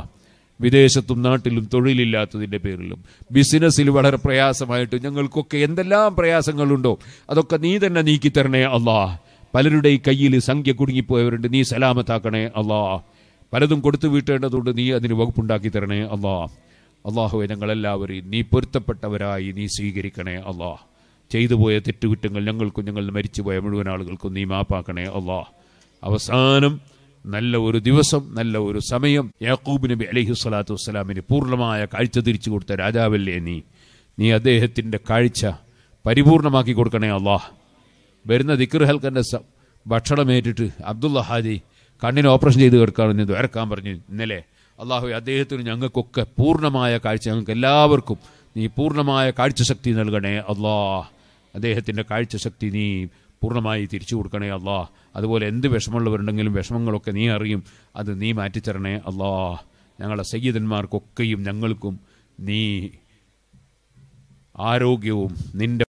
വിദേശത്തും നാട്ടിലും തൊഴിലില്ലാത്തതിൻ്റെ പേരിലും ബിസിനസ്സിൽ വളരെ പ്രയാസമായിട്ട് ഞങ്ങൾക്കൊക്കെ എന്തെല്ലാം പ്രയാസങ്ങളുണ്ടോ അതൊക്കെ നീ തന്നെ നീക്കിത്തരണേ അല്ലാ. പലരുടെ കയ്യിൽ സംഖ്യ കുടുങ്ങിപ്പോയവരുണ്ട്. നീ സലാമത്താക്കണേ അല്ലാ. പലതും കൊടുത്തു വീട്ടേണ്ടതുകൊണ്ട് നീ അതിന് വകുപ്പുണ്ടാക്കി തരണേ അല്ലാ. അള്ളാഹുവെ ഞങ്ങളെല്ലാവരെയും നീ പൊരുത്തപ്പെട്ടവരായി നീ സ്വീകരിക്കണേ അള്ളാഹ്. ചെയ്തുപോയ തെറ്റുകുറ്റങ്ങൾ ഞങ്ങൾക്കും ഞങ്ങൾ മരിച്ചുപോയ മുഴുവൻ ആളുകൾക്കും നീ മാപ്പാക്കണേ അള്ളാഹ്. അവസാനം നല്ല ഒരു ദിവസം, നല്ല ഒരു സമയം, യാക്കൂബ് നബി അലൈഹി സ്വലാത്തു വസ്സലാമിന് പൂർണ്ണമായ കാഴ്ച തിരിച്ചു കൊടുത്ത രാജാവല്ലേ നീ. നീ അദ്ദേഹത്തിൻ്റെ കാഴ്ച പരിപൂർണമാക്കി കൊടുക്കണേ അള്ളാഹ്. വരുന്ന ദിക്റുഹൽക്കൻ്റെ ഭക്ഷണമേറ്റിട്ട് അബ്ദുള്ള ഹാജി കണ്ണിന് ഓപ്പറേഷൻ ചെയ്ത് കിടക്കാമെന്ന് ദ്വരക്കാൻ പറഞ്ഞു ഇന്നലെ. അള്ളാഹുവെ അദ്ദേഹത്തിന് ഞങ്ങൾക്കൊക്കെ പൂർണ്ണമായ കാഴ്ച, ഞങ്ങൾക്ക് എല്ലാവർക്കും നീ പൂർണ്ണമായ കാഴ്ചശക്തി നൽകണേ അള്ളാഹ്. അദ്ദേഹത്തിൻ്റെ കാഴ്ചശക്തി നീ പൂർണ്ണമായി തിരിച്ചു കൊടുക്കണേ അള്ളാഹ്. അതുപോലെ എന്ത് വിഷമമുള്ളവരുണ്ടെങ്കിലും വിഷമങ്ങളൊക്കെ നീ അറിയും, അത് നീ മാറ്റിത്തരണേ അള്ളാഹ്. ഞങ്ങളുടെ സയ്യിദന്മാർക്കൊക്കെയും ഞങ്ങൾക്കും നീ ആരോഗ്യവും നിൻ്റെ